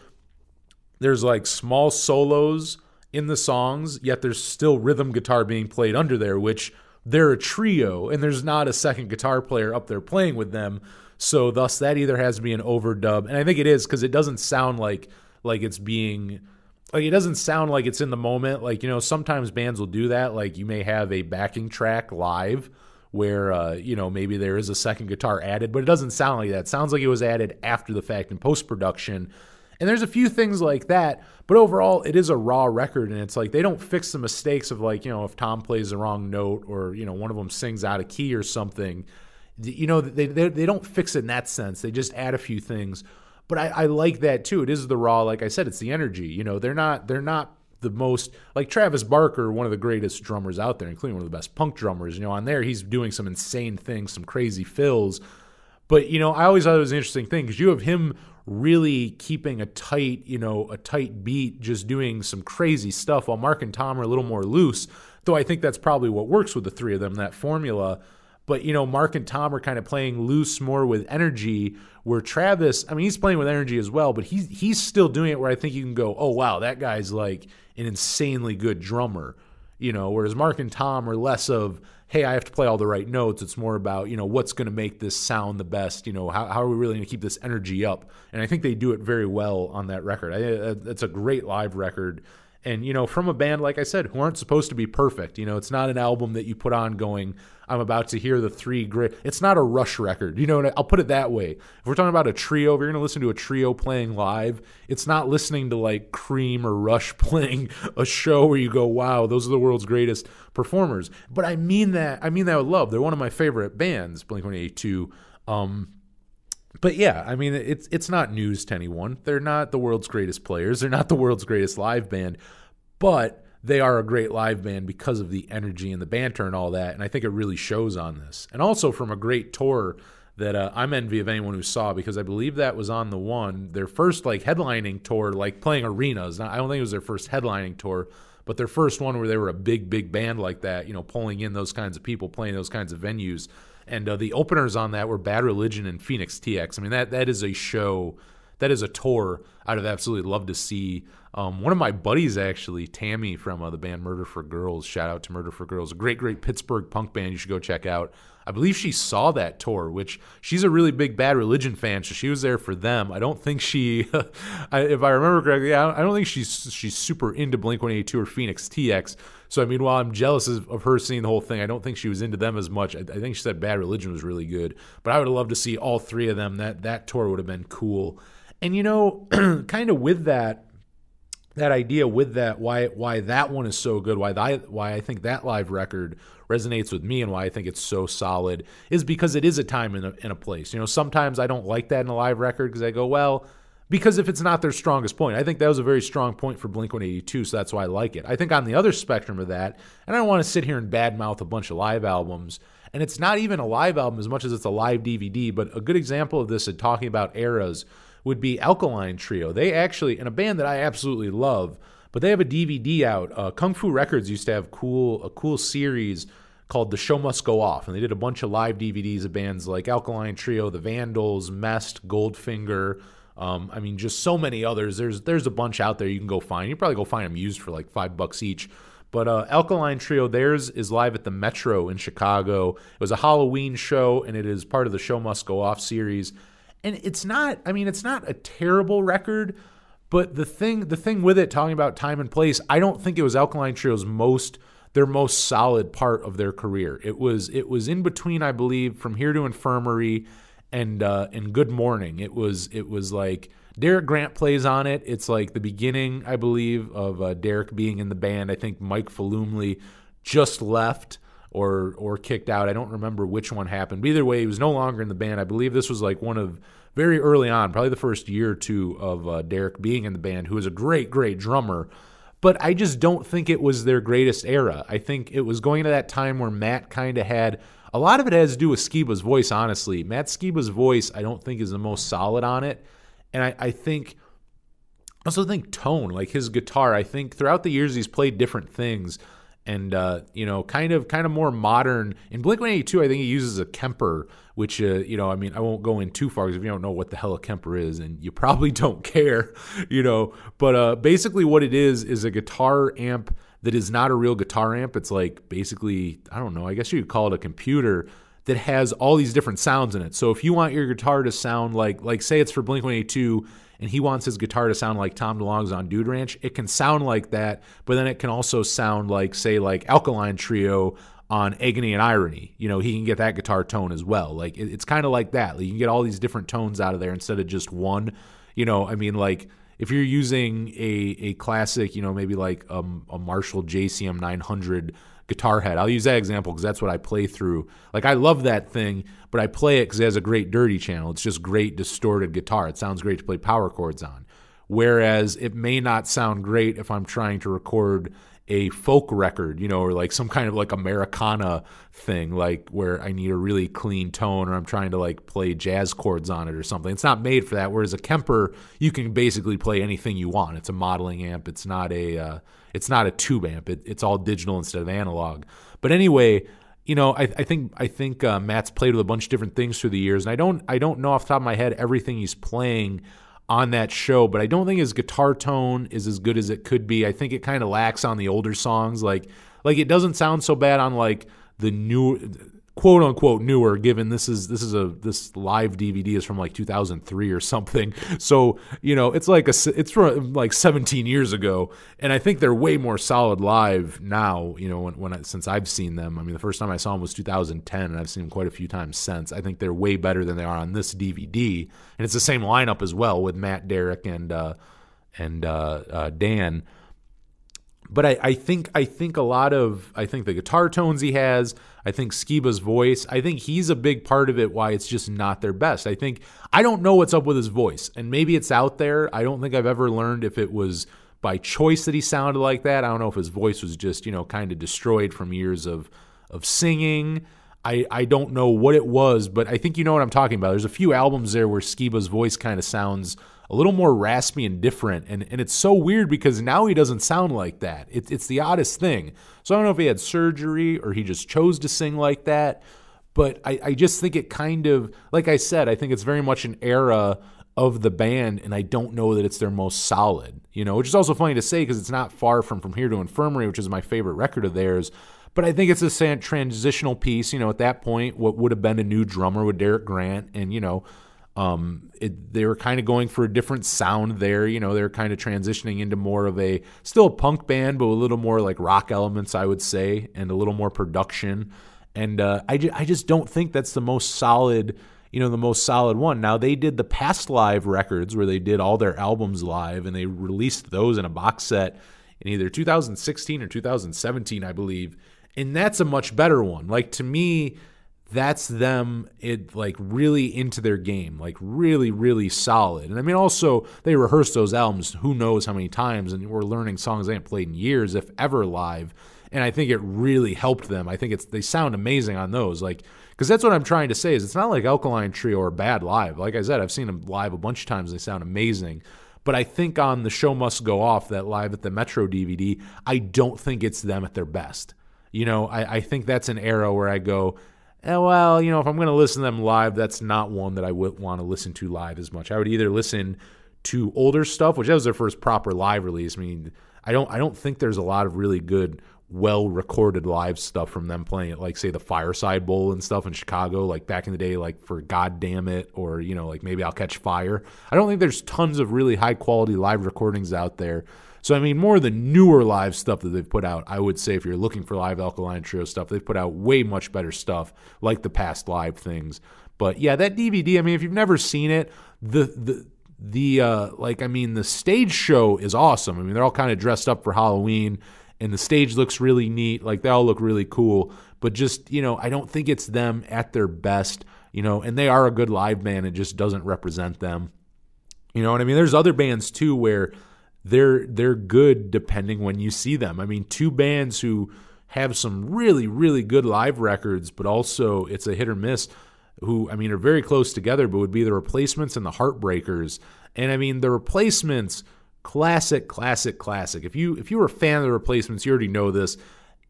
there's like small solos in the songs, yet there's still rhythm guitar being played under there, which they're a trio, and there's not a second guitar player up there playing with them. So thus, that either has to be an overdub, and I think it is, because it doesn't sound like like it's being, like it doesn't sound like it's in the moment. Like, you know, sometimes bands will do that. Like, you may have a backing track live where, uh, you know, maybe there is a second guitar added, but it doesn't sound like that. It sounds like it was added after the fact in post-production. And there's a few things like that, but overall it is a raw record, and it's like they don't fix the mistakes of, like, you know, if Tom plays the wrong note or, you know, one of them sings out of key or something. You know, they they, they don't fix it in that sense. They just add a few things. But I, I like that too. It is the raw, like I said, it's the energy. You know, they're not they're not the most, like Travis Barker, one of the greatest drummers out there, including one of the best punk drummers. You know, on there he's doing some insane things, some crazy fills. But, you know, I always thought it was an interesting thing because you have him really keeping a tight, you know, a tight beat, just doing some crazy stuff, while Mark and Tom are a little more loose. Though I think that's probably what works with the three of them, that formula. But, you know, Mark and Tom are kind of playing loose more with energy, where Travis, I mean, he's playing with energy as well, but he's, he's still doing it where I think you can go, oh, wow, that guy's like an insanely good drummer. You know, whereas Mark and Tom are less of, hey, I have to play all the right notes. It's more about, you know, what's going to make this sound the best? You know, how, how are we really going to keep this energy up? And I think they do it very well on that record. I, it's a great live record. And, you know, from a band, like I said, who aren't supposed to be perfect. You know, it's not an album that you put on going, I'm about to hear the three great. It's not a Rush record. You know, and I'll put it that way. If we're talking about a trio, if you're going to listen to a trio playing live, it's not listening to, like, Cream or Rush playing a show where you go, wow, those are the world's greatest performers. But I mean that. I mean that with love. They're one of my favorite bands, Blink one eighty-two. Um But yeah, I mean, it's it's not news to anyone. They're not the world's greatest players. They're not the world's greatest live band. But they are a great live band because of the energy and the banter and all that. And I think it really shows on this. And also from a great tour that uh, I'm envy of anyone who saw, because I believe that was on the one, their first like headlining tour, like playing arenas. Now, I don't think it was their first headlining tour, but their first one where they were a big, big band like that, you know, pulling in those kinds of people, playing those kinds of venues. And uh, the openers on that were Bad Religion and Phoenix T X. I mean, that that is a show, that is a tour I'd have absolutely loved to see. Um, one of my buddies, actually, Tammy from uh, the band Murder for Girls, shout out to Murder for Girls, a great, great Pittsburgh punk band you should go check out. I believe she saw that tour, which she's a really big Bad Religion fan, so she was there for them. I don't think she, I, if I remember correctly, I don't, I don't think she's she's super into Blink one eighty-two or Phoenix T X. So, I mean, while I'm jealous of her seeing the whole thing, I don't think she was into them as much. I, I think she said Bad Religion was really good. But I would have loved to see all three of them. That, that tour would have been cool. And, you know, kind of with that, that idea with that, why why that one is so good, why that, why I think that live record resonates with me and why I think it's so solid is because it is a time in a, in a place. You know, sometimes I don't like that in a live record because I go, well, because if it's not their strongest point. I think that was a very strong point for Blink one eighty-two, so that's why I like it. I think on the other spectrum of that, and I don't want to sit here and badmouth a bunch of live albums, and it's not even a live album as much as it's a live D V D, but a good example of this in talking about eras would be Alkaline Trio. They actually, and a band that I absolutely love, but they have a D V D out. Uh, Kung Fu Records used to have cool a cool series called The Show Must Go Off, and they did a bunch of live D V Ds of bands like Alkaline Trio, The Vandals, Mest, Goldfinger. Um, I mean, just so many others. There's there's a bunch out there you can go find. You can probably go find them used for like five bucks each. But uh, Alkaline Trio, theirs is live at the Metro in Chicago. It was a Halloween show, and it is part of the Show Must Go Off series. And it's not, I mean, it's not a terrible record, but the thing the thing with it, talking about time and place, I don't think it was Alkaline Trio's most, their most solid part of their career. It was it was in between, I believe, From Here to Infirmary and uh, and Good Morning. It was it was like Derek Grant plays on it. It's like the beginning, I believe, of uh, Derek being in the band. I think Mike Falumly just left. Or, or kicked out. I don't remember which one happened. But either way, he was no longer in the band. I believe this was like one of very early on, probably the first year or two of uh, Derek being in the band, who is a great, great drummer. But I just don't think it was their greatest era. I think it was going to that time where Matt kind of had a lot of it has to do with Skiba's voice, honestly. Matt Skiba's voice, I don't think, is the most solid on it. And I, I think, I also think tone, like his guitar, I think throughout the years he's played different things. And, uh, you know, kind of kind of more modern. In Blink one eighty-two, I think he uses a Kemper, which, uh, you know, I mean, I won't go in too far because if you don't know what the hell a Kemper is, and you probably don't care, you know. But uh, basically what it is is a guitar amp that is not a real guitar amp. It's like basically, I don't know, I guess you could call it a computer that has all these different sounds in it. So if you want your guitar to sound like, like say it's for Blink one eighty-two, and he wants his guitar to sound like Tom DeLonge's on Dude Ranch, it can sound like that, but then it can also sound like, say, like Alkaline Trio on Agony and Irony, you know, he can get that guitar tone as well. Like, it, it's kind of like that. Like, you can get all these different tones out of there instead of just one. You know, I mean, like, if you're using a, a classic, you know, maybe like a, a Marshall J C M nine hundred guitar head. I'll use that example because that's what I play through. Like, I love that thing, but I play it because it has a great dirty channel. It's just great distorted guitar. It sounds great to play power chords on. Whereas it may not sound great if I'm trying to record a folk record, you know, or like some kind of like Americana thing, like where I need a really clean tone, or I'm trying to like play jazz chords on it or something. It's not made for that. Whereas a Kemper, you can basically play anything you want. It's a modeling amp. It's not a, uh, it's not a tube amp. It, it's all digital instead of analog. But anyway, you know, I, I think I think uh, Matt's played with a bunch of different things through the years, and I don't I don't know off the top of my head everything he's playing on that show, but I don't think his guitar tone is as good as it could be. I think it kind of lacks on the older songs. Like, like it doesn't sound so bad on like the new, quote unquote newer, given this is this is a this live D V D is from like two thousand three or something. So, you know, it's like a it's from like seventeen years ago, and I think they're way more solid live now. You know, when when I, since I've seen them, I mean, the first time I saw them was two thousand ten, and I've seen them quite a few times since. I think they're way better than they are on this D V D, and it's the same lineup as well with Matt, Derek, and uh, and uh, uh, Dan. But I, I think I think a lot of I think the guitar tones he has, I think Skiba's voice, I think he's a big part of it why it's just not their best. I think I don't know what's up with his voice, and maybe it's out there. I don't think I've ever learned if it was by choice that he sounded like that. I don't know if his voice was just, you know, kind of destroyed from years of of singing. I, I don't know what it was, but I think you know what I'm talking about. There's a few albums there where Skiba's voice kind of sounds a little more raspy and different, and, and it's so weird because now he doesn't sound like that. It, it's the oddest thing. So I don't know if he had surgery or he just chose to sing like that, but I, I just think it kind of, like I said, I think it's very much an era of the band, and I don't know that it's their most solid, you know, which is also funny to say because it's not far from From Here to Infirmary, which is my favorite record of theirs. But I think it's a transitional piece, you know, at that point, what would have been a new drummer with Derek Grant, and, you know, Um, it, they were kind of going for a different sound there. You know, they're kind of transitioning into more of a still a punk band, but a little more like rock elements, I would say, and a little more production. And uh, I, ju- I just don't think that's the most solid, you know, the most solid one. Now, they did the past live records where they did all their albums live, and they released those in a box set in either two thousand sixteen or two thousand seventeen, I believe. And that's a much better one. Like, to me, that's them it like really into their game, like really, really solid. And I mean, also, they rehearsed those albums who knows how many times, and we're learning songs they haven't played in years, if ever, live. And I think it really helped them. I think it's they sound amazing on those. Like, because that's what I'm trying to say is it's not like Alkaline Trio are bad live. Like I said, I've seen them live a bunch of times. They sound amazing. But I think on The Show Must Go Off, that Live at the Metro D V D, I don't think it's them at their best. You know, I, I think that's an era where I go, well, you know, if I'm going to listen to them live, that's not one that I would want to listen to live as much. I would either listen to older stuff, which that was their first proper live release. I mean, I don't I don't think there's a lot of really good, well-recorded live stuff from them playing it, like, say, the Fireside Bowl and stuff in Chicago, like back in the day, like for God Damn It, or, you know, like Maybe I'll Catch Fire. I don't think there's tons of really high-quality live recordings out there. So, I mean, more of the newer live stuff that they've put out, I would say if you're looking for live Alkaline Trio stuff, they've put out way much better stuff, like the past live things. But, yeah, that D V D, I mean, if you've never seen it, the, the, the uh, like, I mean, the stage show is awesome. I mean, they're all kind of dressed up for Halloween, and the stage looks really neat. Like, they all look really cool. But just, you know, I don't think it's them at their best, you know, and they are a good live band. It just doesn't represent them. You know what I mean? There's other bands, too, where They're they're good depending when you see them. I mean, two bands who have some really, really good live records, but also it's a hit or miss, who, I mean, are very close together, but would be The Replacements and The Heartbreakers. And, I mean, The Replacements, classic, classic, classic. If you if you were a fan of The Replacements, you already know this.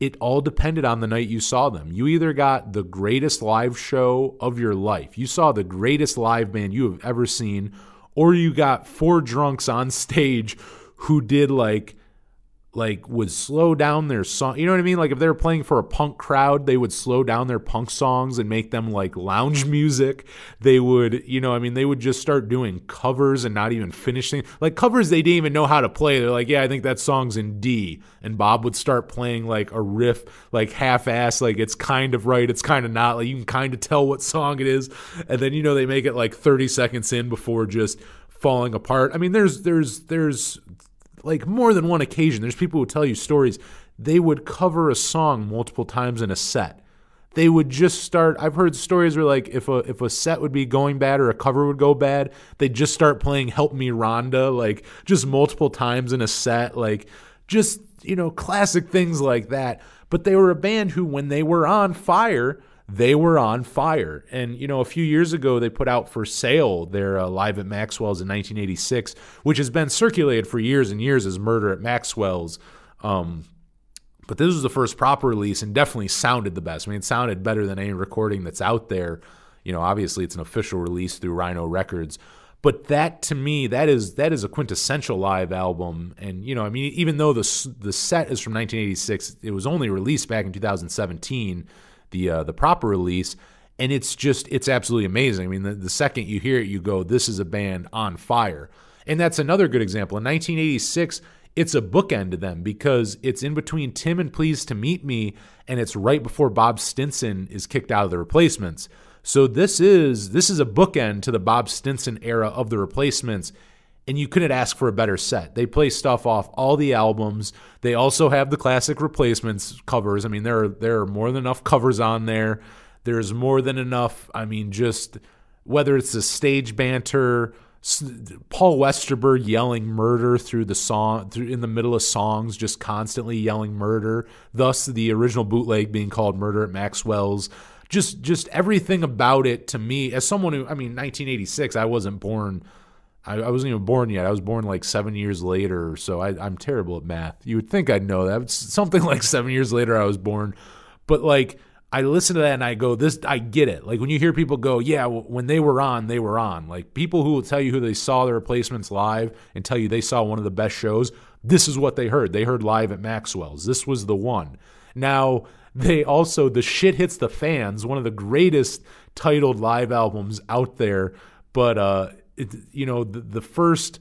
It all depended on the night you saw them. You either got the greatest live show of your life. You saw the greatest live band you have ever seen, or you got four drunks on stage who did like like would slow down their song. You know what I mean? Like if they were playing for a punk crowd, they would slow down their punk songs and make them like lounge music. They would, you know, I mean, they would just start doing covers and not even finishing. Like covers they didn't even know how to play. They're like, yeah, I think that song's in D. And Bob would start playing like a riff, like half-assed, like it's kind of right, it's kind of not. Like you can kind of tell what song it is. And then, you know, they make it like thirty seconds in before just falling apart. I mean, there's, there's, there's... like more than one occasion, there's people who tell you stories. They would cover a song multiple times in a set. They would just start. I've heard stories where like if a if a set would be going bad or a cover would go bad, they'd just start playing "Help Me, Rhonda" like just multiple times in a set. Like just, you know, classic things like that. But they were a band who, when they were on fire, they were on fire. And, you know, a few years ago, they put out for sale their uh, Live at Maxwell's in nineteen eighty-six, which has been circulated for years and years as Murder at Maxwell's. Um, but this was the first proper release and definitely sounded the best. I mean, it sounded better than any recording that's out there. You know, obviously, it's an official release through Rhino Records. But that, to me, that is that is a quintessential live album. And, you know, I mean, even though the, the set is from nineteen eighty-six, it was only released back in two thousand seventeen, the uh, the proper release, and it's just, it's absolutely amazing. I mean, the, the second you hear it, you go, this is a band on fire. And that's another good example. In nineteen eighty-six, it's a bookend to them because it's in between Tim and Please to Meet Me, and it's right before Bob Stinson is kicked out of The Replacements. So this is, this is a bookend to the Bob Stinson era of The Replacements, and you couldn't ask for a better set. They play stuff off all the albums. They also have the classic Replacements covers. I mean, there are, there are more than enough covers on there. There's more than enough. I mean, just whether it's the stage banter, Paul Westerberg yelling murder through the song, through in the middle of songs, just constantly yelling murder. Thus, the original bootleg being called Murder at Maxwell's. Just, just everything about it to me, as someone who, I mean, nineteen eighty-six, I wasn't born. I wasn't even born yet. I was born like seven years later or so. I, I'm terrible at math. You would think I'd know that. It's something like seven years later I was born. But like I listen to that and I go, this, I get it. Like when you hear people go, yeah, well, when they were on, they were on. Like people who will tell you who they saw The Replacements live and tell you they saw one of the best shows, this is what they heard. They heard Live at Maxwell's. This was the one. Now they also, The Shit Hits the Fans, one of the greatest titled live albums out there. But, uh, It, you know, the, the first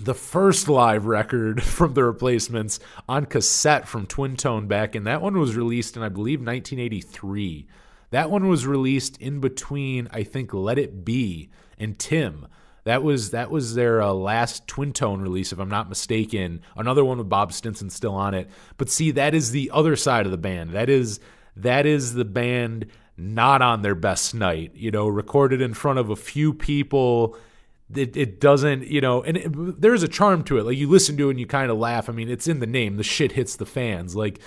the first live record from The Replacements on cassette from Twin Tone back, and that one was released in, I believe, nineteen eighty-three. That one was released in between, I think, Let It Be and Tim. That was that was their uh, last Twin Tone release, if I'm not mistaken. Another one with Bob Stinson still on it. But see, that is the other side of the band. That is that is the band not on their best night, you know, recorded in front of a few people. It, it doesn't, you know, and it, there's a charm to it. Like you listen to it and you kind of laugh. I mean, it's in the name, The Shit Hits the Fans. Like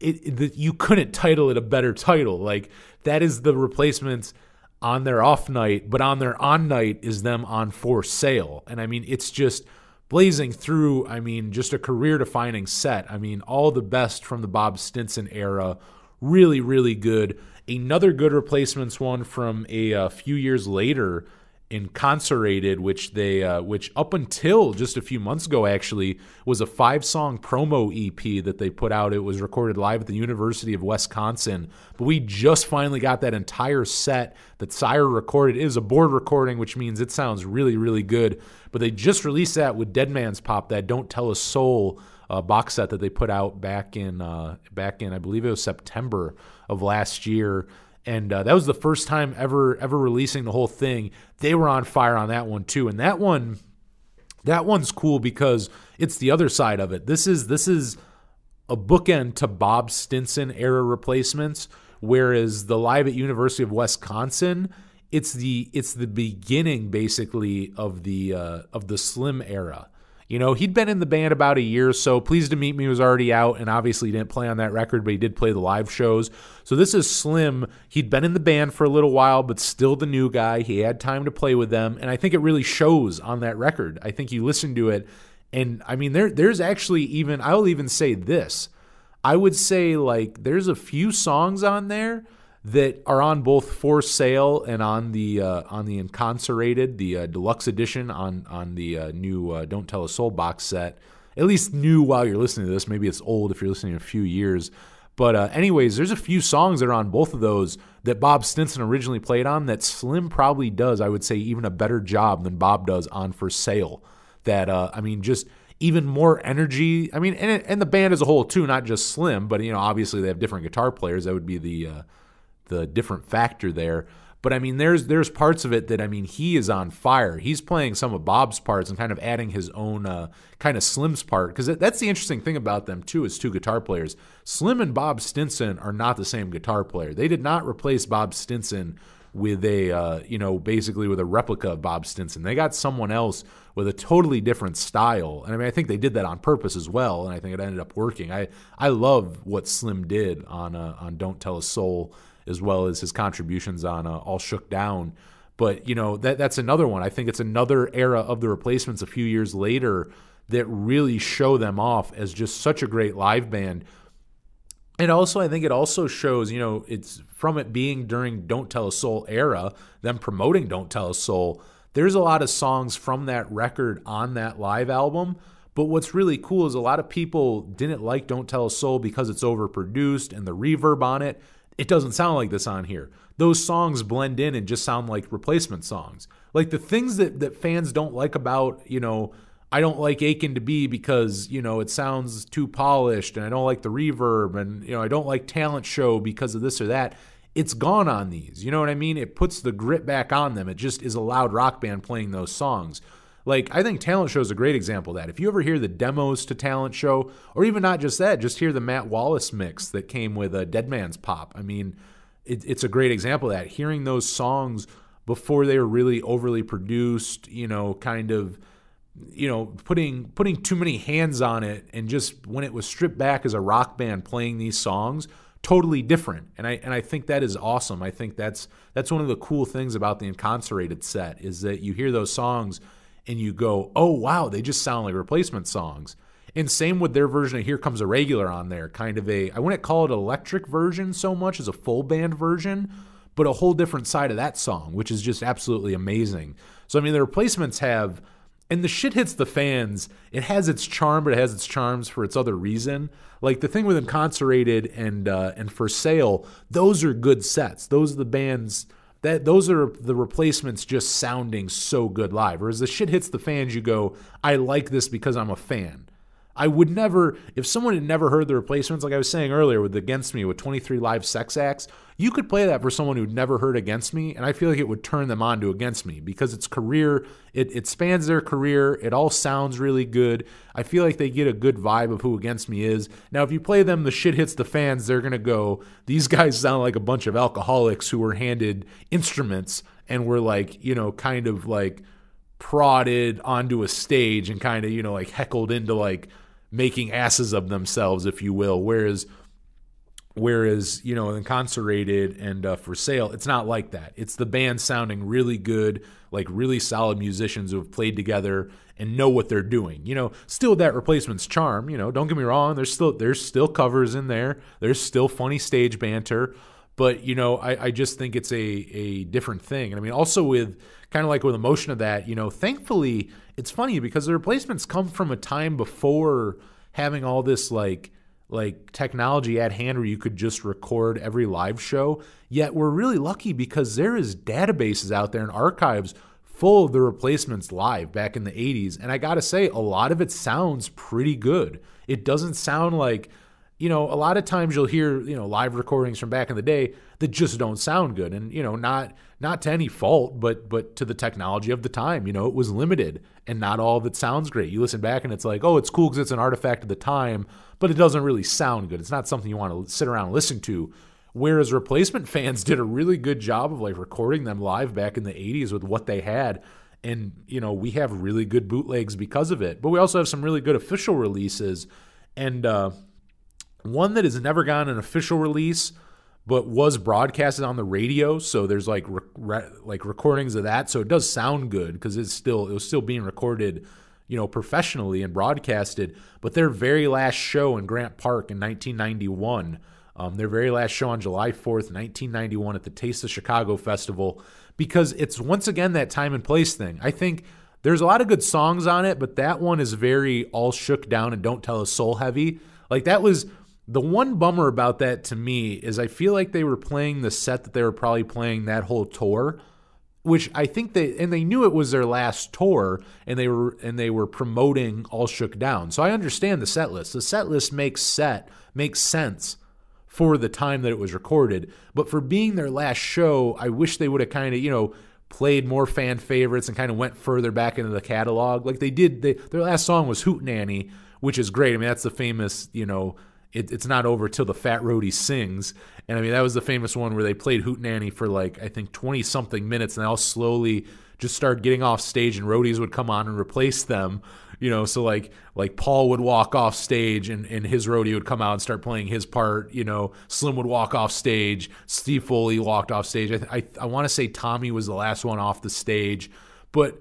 it, the, you couldn't title it a better title. Like that is The Replacements on their off night, but on their on night is them on for sale. And I mean, it's just blazing through. I mean, just a career defining set. I mean, all the best from the Bob Stinson era. Really, really good. Another good Replacements one from a, a few years later, Incarcerated, which they, uh, which up until just a few months ago actually was a five-song promo E P that they put out. It was recorded live at the University of Wisconsin, but we just finally got that entire set that Sire recorded. It is a board recording, which means it sounds really, really good. But they just released that with Dead Man's Pop, that Don't Tell a Soul Uh, box set that they put out back in uh, back in I believe it was September of last year, and uh, that was the first time ever ever releasing the whole thing. They were on fire on that one too, and that one that one's cool because it's the other side of it. This is this is a bookend to Bob Stinson era Replacements, whereas the Live at University of Wisconsin, it's the it's the beginning basically of the uh, of the Slim era. You know, he'd been in the band about a year or so. Pleased to Meet Me was already out, and obviously he didn't play on that record, but he did play the live shows. So this is Slim. He'd been in the band for a little while, but still the new guy. He had time to play with them, and I think it really shows on that record. I think you listen to it, and, I mean, there there's actually even – I'll even say this. I would say, like, there's a few songs on there that are on both For Sale and on the uh, on the Incarcerated, the uh, deluxe edition on on the uh, new uh, Don't Tell a Soul box set. at least new while you're listening to this. Maybe it's old if you're listening in a few years. But uh, anyways, there's a few songs that are on both of those that Bob Stinson originally played on that Slim probably does, I would say, even a better job than Bob does on For Sale. That, uh, I mean, just even more energy. I mean, and, and the band as a whole, too, not just Slim. But, you know, obviously they have different guitar players. That would be the uh, the different factor there. But, I mean, there's there's parts of it that, I mean, he is on fire. He's playing some of Bob's parts and kind of adding his own uh, kind of Slim's part. Because that's the interesting thing about them, too, is two guitar players. Slim and Bob Stinson are not the same guitar player. They did not replace Bob Stinson with a, uh, you know, basically with a replica of Bob Stinson. They got someone else with a totally different style. And, I mean, I think they did that on purpose as well, and I think it ended up working. I, I love what Slim did on uh, on Don't Tell a Soul, as well as his contributions on uh, All Shook Down. But, you know, that that's another one. I think it's another era of The Replacements a few years later that really show them off as just such a great live band. And also, I think it also shows, you know, it's from it being during Don't Tell a Soul era, them promoting Don't Tell a Soul, there's a lot of songs from that record on that live album. But what's really cool is a lot of people didn't like Don't Tell a Soul because it's overproduced and the reverb on it. It doesn't sound like this on here. Those songs blend in and just sound like replacement songs. Like the things that, that fans don't like about, you know, I don't like Aching to Be because, you know, it sounds too polished and I don't like the reverb and, you know, I don't like Talent Show because of this or that. It's gone on these. You know what I mean? It puts the grit back on them. It just is a loud rock band playing those songs. Like, I think Talent Show is a great example of that. If you ever hear the demos to Talent Show, or even not just that, just hear the Matt Wallace mix that came with uh, Dead Man's Pop. I mean, it, it's a great example of that. Hearing those songs before they were really overly produced, you know, kind of, you know, putting putting too many hands on it, and just when it was stripped back as a rock band playing these songs, totally different. And I and I think that is awesome. I think that's that's one of the cool things about the Incarcerated set is that you hear those songs and you go, oh, wow, they just sound like replacement songs. And same with their version of Here Comes a Regular on there, kind of a, I wouldn't call it an electric version so much as a full band version, but a whole different side of that song, which is just absolutely amazing. So, I mean, the Replacements have, and The Shit Hits the Fans, it has its charm, but it has its charms for its other reason. Like the thing with Incarcerated and, uh, and For Sale, those are good sets. Those are the bands... That those are the Replacements just sounding so good live. Whereas The Shit Hits the Fans, you go, I like this because I'm a fan. I would never, if someone had never heard the Replacements, like I was saying earlier with Against Me, with twenty-three Live Sex Acts, you could play that for someone who'd never heard Against Me, and I feel like it would turn them on to Against Me because it's career, it, it spans their career, it all sounds really good. I feel like they get a good vibe of who Against Me is. Now, if you play them The Shit Hits the Fans, they're going to go, these guys sound like a bunch of alcoholics who were handed instruments and were like, you know, kind of like prodded onto a stage and kind of, you know, like heckled into like making asses of themselves, if you will. Whereas, whereas you know, Incarcerated and uh, For Sale, it's not like that. It's the band sounding really good, like really solid musicians who have played together and know what they're doing. You know, still that Replacement's charm. You know, don't get me wrong. There's still there's still covers in there. There's still funny stage banter. But, you know, I, I just think it's a, a different thing. And, I mean, also with kind of like with the motion of that, you know, thankfully it's funny because the Replacements come from a time before having all this, like, like technology at hand where you could just record every live show. Yet we're really lucky because there is databases out there and archives full of the Replacements live back in the eighties. And I got to say, a lot of it sounds pretty good. It doesn't sound like... You know, a lot of times you'll hear, you know, live recordings from back in the day that just don't sound good. And, you know, not not to any fault, but but to the technology of the time. You know, it was limited and not all of it sounds great. You listen back and it's like, oh, it's cool because it's an artifact of the time, but it doesn't really sound good. It's not something you want to sit around and listen to. Whereas Replacement fans did a really good job of like recording them live back in the eighties with what they had. And, you know, we have really good bootlegs because of it. But we also have some really good official releases. And, uh, one that has never gotten an official release but was broadcasted on the radio, so there's like re re like recordings of that, so it does sound good because it's still it was still being recorded, you know, professionally and broadcasted. But their very last show in Grant Park in nineteen ninety-one, um, their very last show on July fourth, nineteen ninety-one at the Taste of Chicago Festival, because it's once again that time and place thing. I think There's a lot of good songs on it, but that one is very all shook down and don't tell a soul heavy. Like, that was the one bummer about that to me, is I feel like they were playing the set that they were probably playing that whole tour, which I think they, and they knew it was their last tour, and they were and they were promoting All Shook Down. So I understand the set list. The set list makes set makes sense for the time that it was recorded, but for being their last show, I wish they would have kind of, you know, played more fan favorites and kind of went further back into the catalog. Like they did, they, their last song was Hootenanny, which is great. I mean, that's the famous, you know, it, it's not over till the fat roadie sings. And I mean, that was the famous one where they played Hootenanny for like, I think twenty something minutes, and they all slowly just started getting off stage, and roadies would come on and replace them. You know, so like like Paul would walk off stage, and, and his roadie would come out and start playing his part. You know, Slim would walk off stage. Steve Foley walked off stage. I I, I want to say Tommy was the last one off the stage. But,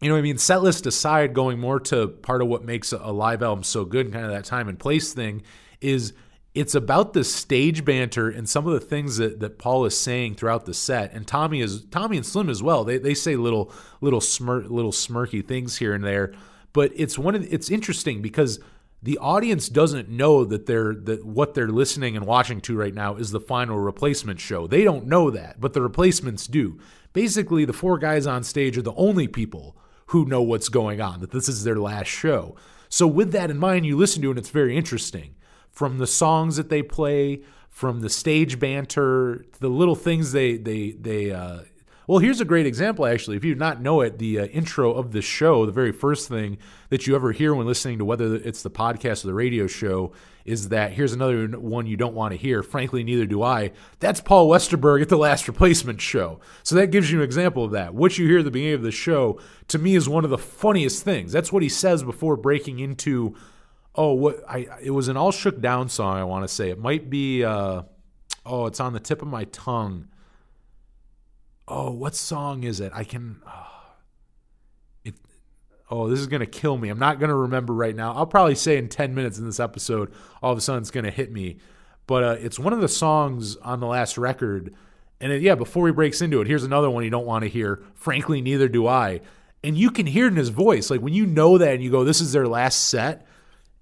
you know what I mean, set list aside, going more to part of what makes a live album so good and kind of that time and place thing is it's about the stage banter and some of the things that, that Paul is saying throughout the set. And Tommy is Tommy and Slim as well. They they say little little smirk little smirky things here and there. But it's one of it's interesting because the audience doesn't know that they're that what they're listening and watching to right now is the final Replacement show. They don't know that, but the Replacements do. Basically, the four guys on stage are the only people who know what's going on, that this is their last show. So with that in mind, you listen to it and it's very interesting. From the songs that they play, from the stage banter, the little things they they they. Uh, well, here's a great example actually. If you do not know it, the uh, intro of the show, the very first thing that you ever hear when listening to whether it's the podcast or the radio show, is that here's another one you don't want to hear. Frankly, neither do I. That's Paul Westerberg at the last Replacement show. So that gives you an example of that. What you hear at the beginning of the show, to me, is one of the funniest things. That's what he says before breaking into. Oh, what I it was an All Shook Down song, I want to say. It might be, uh, oh, it's on the tip of my tongue. Oh, what song is it? I can, oh, it, oh this is going to kill me. I'm not going to remember right now. I'll probably say in ten minutes in this episode, all of a sudden it's going to hit me. But uh, it's one of the songs on the last record. And it, yeah, before he breaks into it, here's another one you don't want to hear. Frankly, neither do I. And you can hear it in his voice. Like when you know that and you go, this is their last set,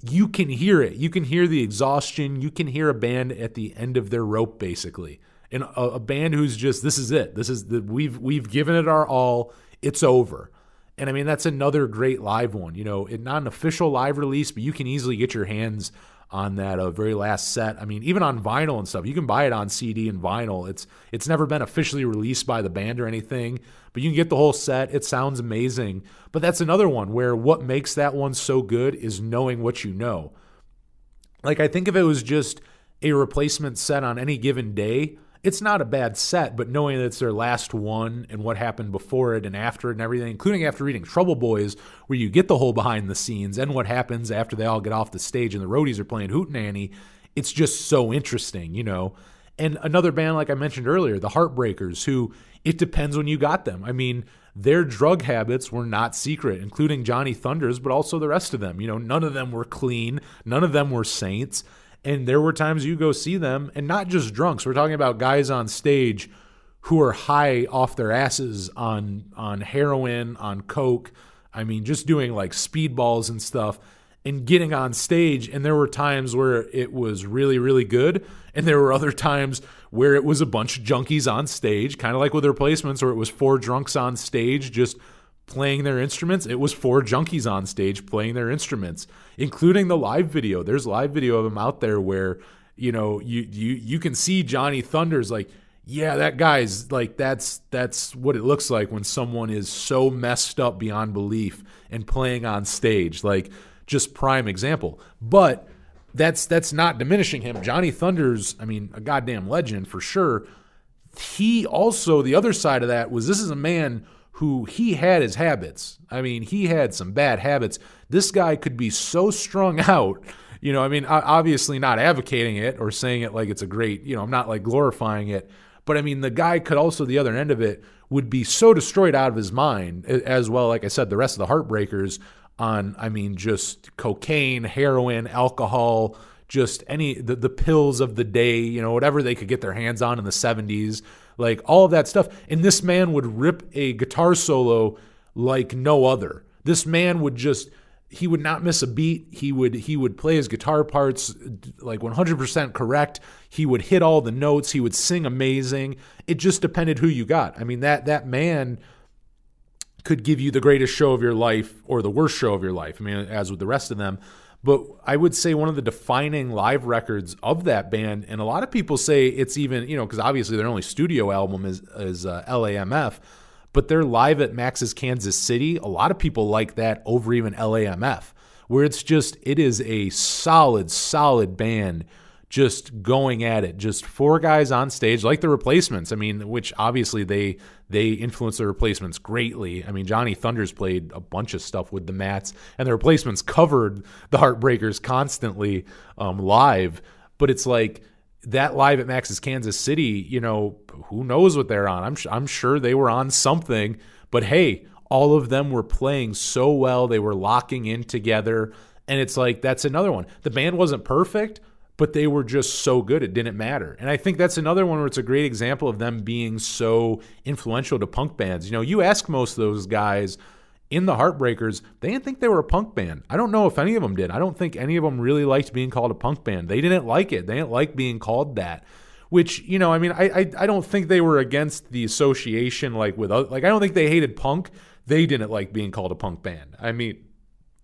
you can hear it. You can hear the exhaustion. You can hear a band at the end of their rope, basically, and a, a band who's just, this is it. This is the we've we've given it our all. It's over. And I mean, that's another great live one. You know, it, not an official live release, but you can easily get your hands on that uh, very last set. I mean, even on vinyl and stuff, you can buy it on C D and vinyl. It's it's never been officially released by the band or anything, but you can get the whole set. It sounds amazing. But that's another one where what makes that one so good is knowing what you know. Like, I think if it was just a Replacement set on any given day, it's not a bad set, but knowing that it's their last one and what happened before it and after it and everything, including after reading Trouble Boys, where you get the whole behind the scenes and what happens after they all get off the stage and the roadies are playing Hootenanny, it's just so interesting, you know. And another band, like I mentioned earlier, The Heartbreakers, who, it depends when you got them. I mean, their drug habits were not secret, including Johnny Thunders, but also the rest of them. You know, none of them were clean. None of them were saints. And there were times you go see them, and not just drunks. We're talking about guys on stage who are high off their asses on on heroin, on coke. I mean, just doing like speedballs and stuff and getting on stage. And there were times where it was really, really good. And there were other times where it was a bunch of junkies on stage, kind of like with The Replacements, where it was four drunks on stage just playing their instruments. It was four junkies on stage playing their instruments, including the live video. There's live video of them out there where, you know, you you you can see Johnny Thunders like, yeah, that guy's like, that's that's what it looks like when someone is so messed up beyond belief and playing on stage. Like, just prime example. But that's that's not diminishing him. Johnny Thunders, I mean, a goddamn legend for sure. He also, the other side of that was, this is a man who, he had his habits. I mean, he had some bad habits. This guy could be so strung out, you know, I mean, obviously not advocating it or saying it like it's a great, you know, I'm not like glorifying it, but I mean, the guy could also, the other end of it, would be so destroyed out of his mind as well. Like I said, the rest of the Heartbreakers on, I mean, just cocaine, heroin, alcohol, just any, the, the pills of the day, you know, whatever they could get their hands on in the seventies, like all of that stuff. And this man would rip a guitar solo like no other. This man would just, he would not miss a beat. He would he would play his guitar parts like one hundred percent correct. He would hit all the notes. He would sing amazing. It just depended who you got. I mean, that that man could give you the greatest show of your life or the worst show of your life, I mean, as with the rest of them. But I would say one of the defining live records of that band, and a lot of people say it's even, you know, because obviously their only studio album is, is uh, L A M F, but they're Live at Max's Kansas City. A lot of people like that over even L A M F, where it's just, it is a solid, solid band just going at it. Just four guys on stage, like the Replacements. I mean, which obviously they they influenced the Replacements greatly. I mean, Johnny Thunders played a bunch of stuff with the Mats, and the Replacements covered the Heartbreakers constantly um, live. But it's like that Live at Max's Kansas City, you know, who knows what they're on? I'm I'm sure they were on something. But hey, all of them were playing so well. They were locking in together. And it's like, that's another one. The band wasn't perfect, but they were just so good it didn't matter. And I think that's another one where it's a great example of them being so influential to punk bands. You know, you ask most of those guys in the Heartbreakers, they didn't think they were a punk band. I don't know if any of them did. I don't think any of them really liked being called a punk band. They didn't like it. They didn't like being called that. Which, you know, I mean, I I, I don't think they were against the association like with other, like I don't think they hated punk. They didn't like being called a punk band. I mean,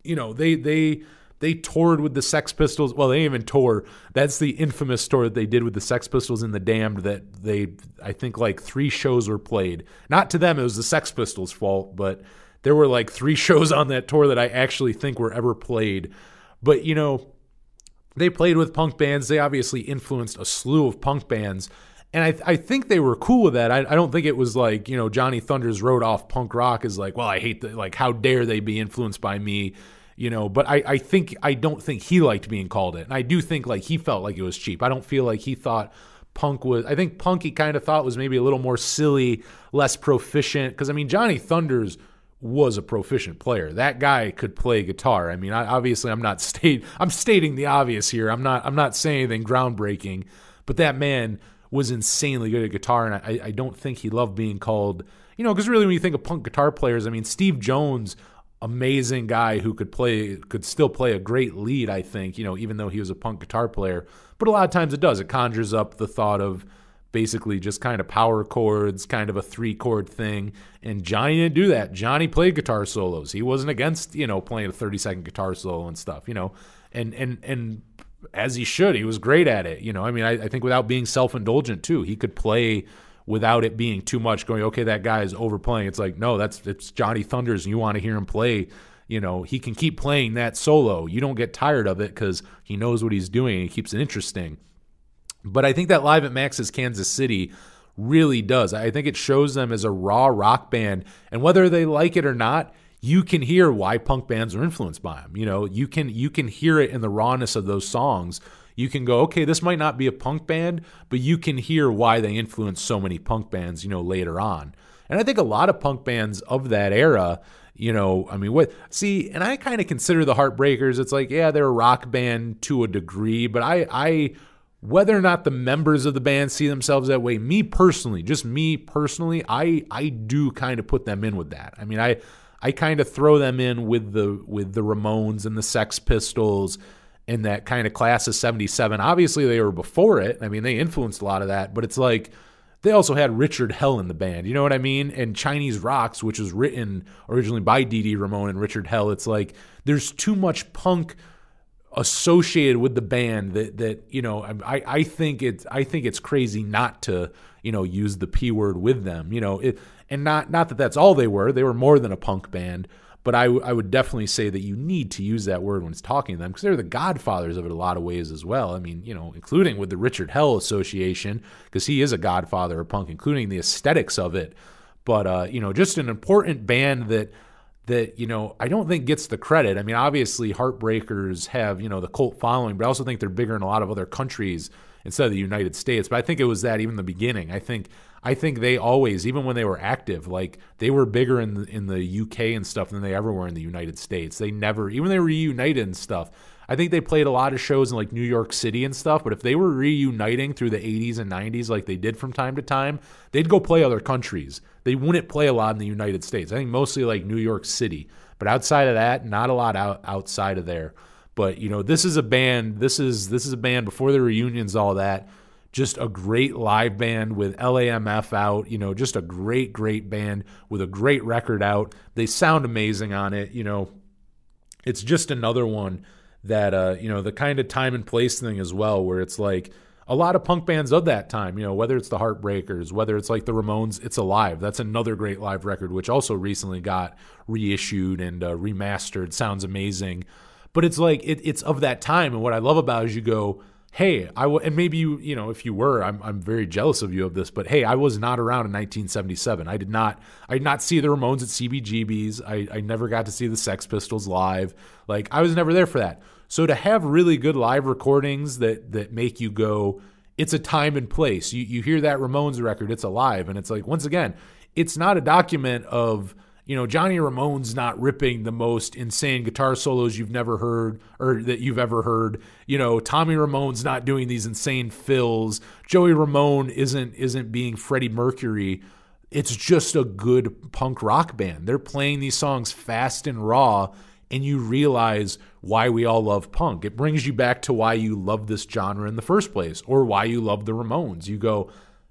you know, they they They toured with the Sex Pistols. Well, they didn't even tour. That's the infamous tour that they did with the Sex Pistols and the Damned that they, I think, like three shows were played. Not to them. It was the Sex Pistols' fault, but there were like three shows on that tour that I actually think were ever played. But, you know, they played with punk bands. They obviously influenced a slew of punk bands. And I, I think they were cool with that. I, I don't think it was like, you know, Johnny Thunders wrote off punk rock as like, well, I hate that. Like, how dare they be influenced by me? You know, but I, I think I don't think he liked being called it. And I do think like he felt like it was cheap. I don't feel like he thought punk was, I think punk he kind of thought was maybe a little more silly, less proficient. Because I mean, Johnny Thunders was a proficient player. That guy could play guitar. I mean, I, obviously I'm not state I'm stating the obvious here. I'm not I'm not saying anything groundbreaking, but that man was insanely good at guitar. And I, I don't think he loved being called, you know, because really when you think of punk guitar players, I mean, Steve Jones, amazing guy who could play, could still play a great lead, I think, you know, even though he was a punk guitar player. But a lot of times it does. It conjures up the thought of basically just kind of power chords, kind of a three chord thing. And Johnny didn't do that. Johnny played guitar solos. He wasn't against, you know, playing a thirty second guitar solo and stuff, you know, and, and, and as he should, he was great at it. You know, I mean, I, I think without being self-indulgent too, he could play without it being too much going, okay, that guy is overplaying. It's like, no, that's it's Johnny Thunders and you want to hear him play. You know, he can keep playing that solo. You don't get tired of it because he knows what he's doing and he keeps it interesting. But I think that Live at Max's Kansas City really does. I think it shows them as a raw rock band. And whether they like it or not, you can hear why punk bands are influenced by them. You know, you can you can hear it in the rawness of those songs. You can go, okay, this might not be a punk band, but you can hear why they influenced so many punk bands, you know, later on. And I think a lot of punk bands of that era, you know, I mean, what, see, and I kind of consider the Heartbreakers, it's like, yeah, they're a rock band to a degree, but I, I, whether or not the members of the band see themselves that way, me personally, just me personally, I, I do kind of put them in with that. I mean, I, I kind of throw them in with the, with the Ramones and the Sex Pistols, in that kind of class of seventy-seven. Obviously, they were before it. I mean, they influenced a lot of that. But it's like they also had Richard Hell in the band. You know what I mean? And Chinese Rocks, which was written originally by Dee Dee Ramone and Richard Hell. It's like there's too much punk associated with the band that, that you know, I, I, think it's, I think it's crazy not to, you know, use the P word with them. You know, it, and not, not that that's all they were. They were more than a punk band. But I, I would definitely say that you need to use that word when it's talking to them because they're the godfathers of it a lot of ways as well. I mean, you know, including with the Richard Hell Association because he is a godfather of punk, including the aesthetics of it. But, uh, you know, just an important band that, that, you know, I don't think gets the credit. I mean, obviously Heartbreakers have, you know, the cult following, but I also think they're bigger in a lot of other countries instead of the United States. But I think it was that even the beginning. I think I think they always, even when they were active, like they were bigger in the, in the U K and stuff than they ever were in the United States. They never, even they were reunited and stuff. I think they played a lot of shows in like New York City and stuff, but if they were reuniting through the eighties and nineties like they did from time to time, they'd go play other countries. They wouldn't play a lot in the United States. I think mostly like New York City. But outside of that, not a lot out, outside of there. But, you know, this is a band, this is this is a band before the reunions, all that, just a great live band with L A M F out, you know, just a great, great band with a great record out. They sound amazing on it, you know. It's just another one that, uh, you know, the kind of time and place thing as well, where it's like a lot of punk bands of that time, you know, whether it's the Heartbreakers, whether it's like the Ramones, It's Alive. That's another great live record, which also recently got reissued and uh, remastered. Sounds amazing. But it's like, it, it's of that time. And what I love about it is you go, hey, I w and maybe you, you know, if you were, I'm, I'm very jealous of you of this, but hey, I was not around in nineteen seventy-seven. I did not, I did not see the Ramones at C B G B's. I, I never got to see the Sex Pistols live. Like, I was never there for that. So to have really good live recordings that, that make you go, it's a time and place. You, you hear that Ramones record, It's Alive. And it's like, once again, it's not a document of, you know, Johnny Ramone's not ripping the most insane guitar solos you've never heard or that you've ever heard. You know, Tommy Ramone's not doing these insane fills. Joey Ramone isn't isn't being Freddie Mercury. It's just a good punk rock band. They're playing these songs fast and raw, and you realize why we all love punk. It brings you back to why you love this genre in the first place, or why you love the Ramones. You go,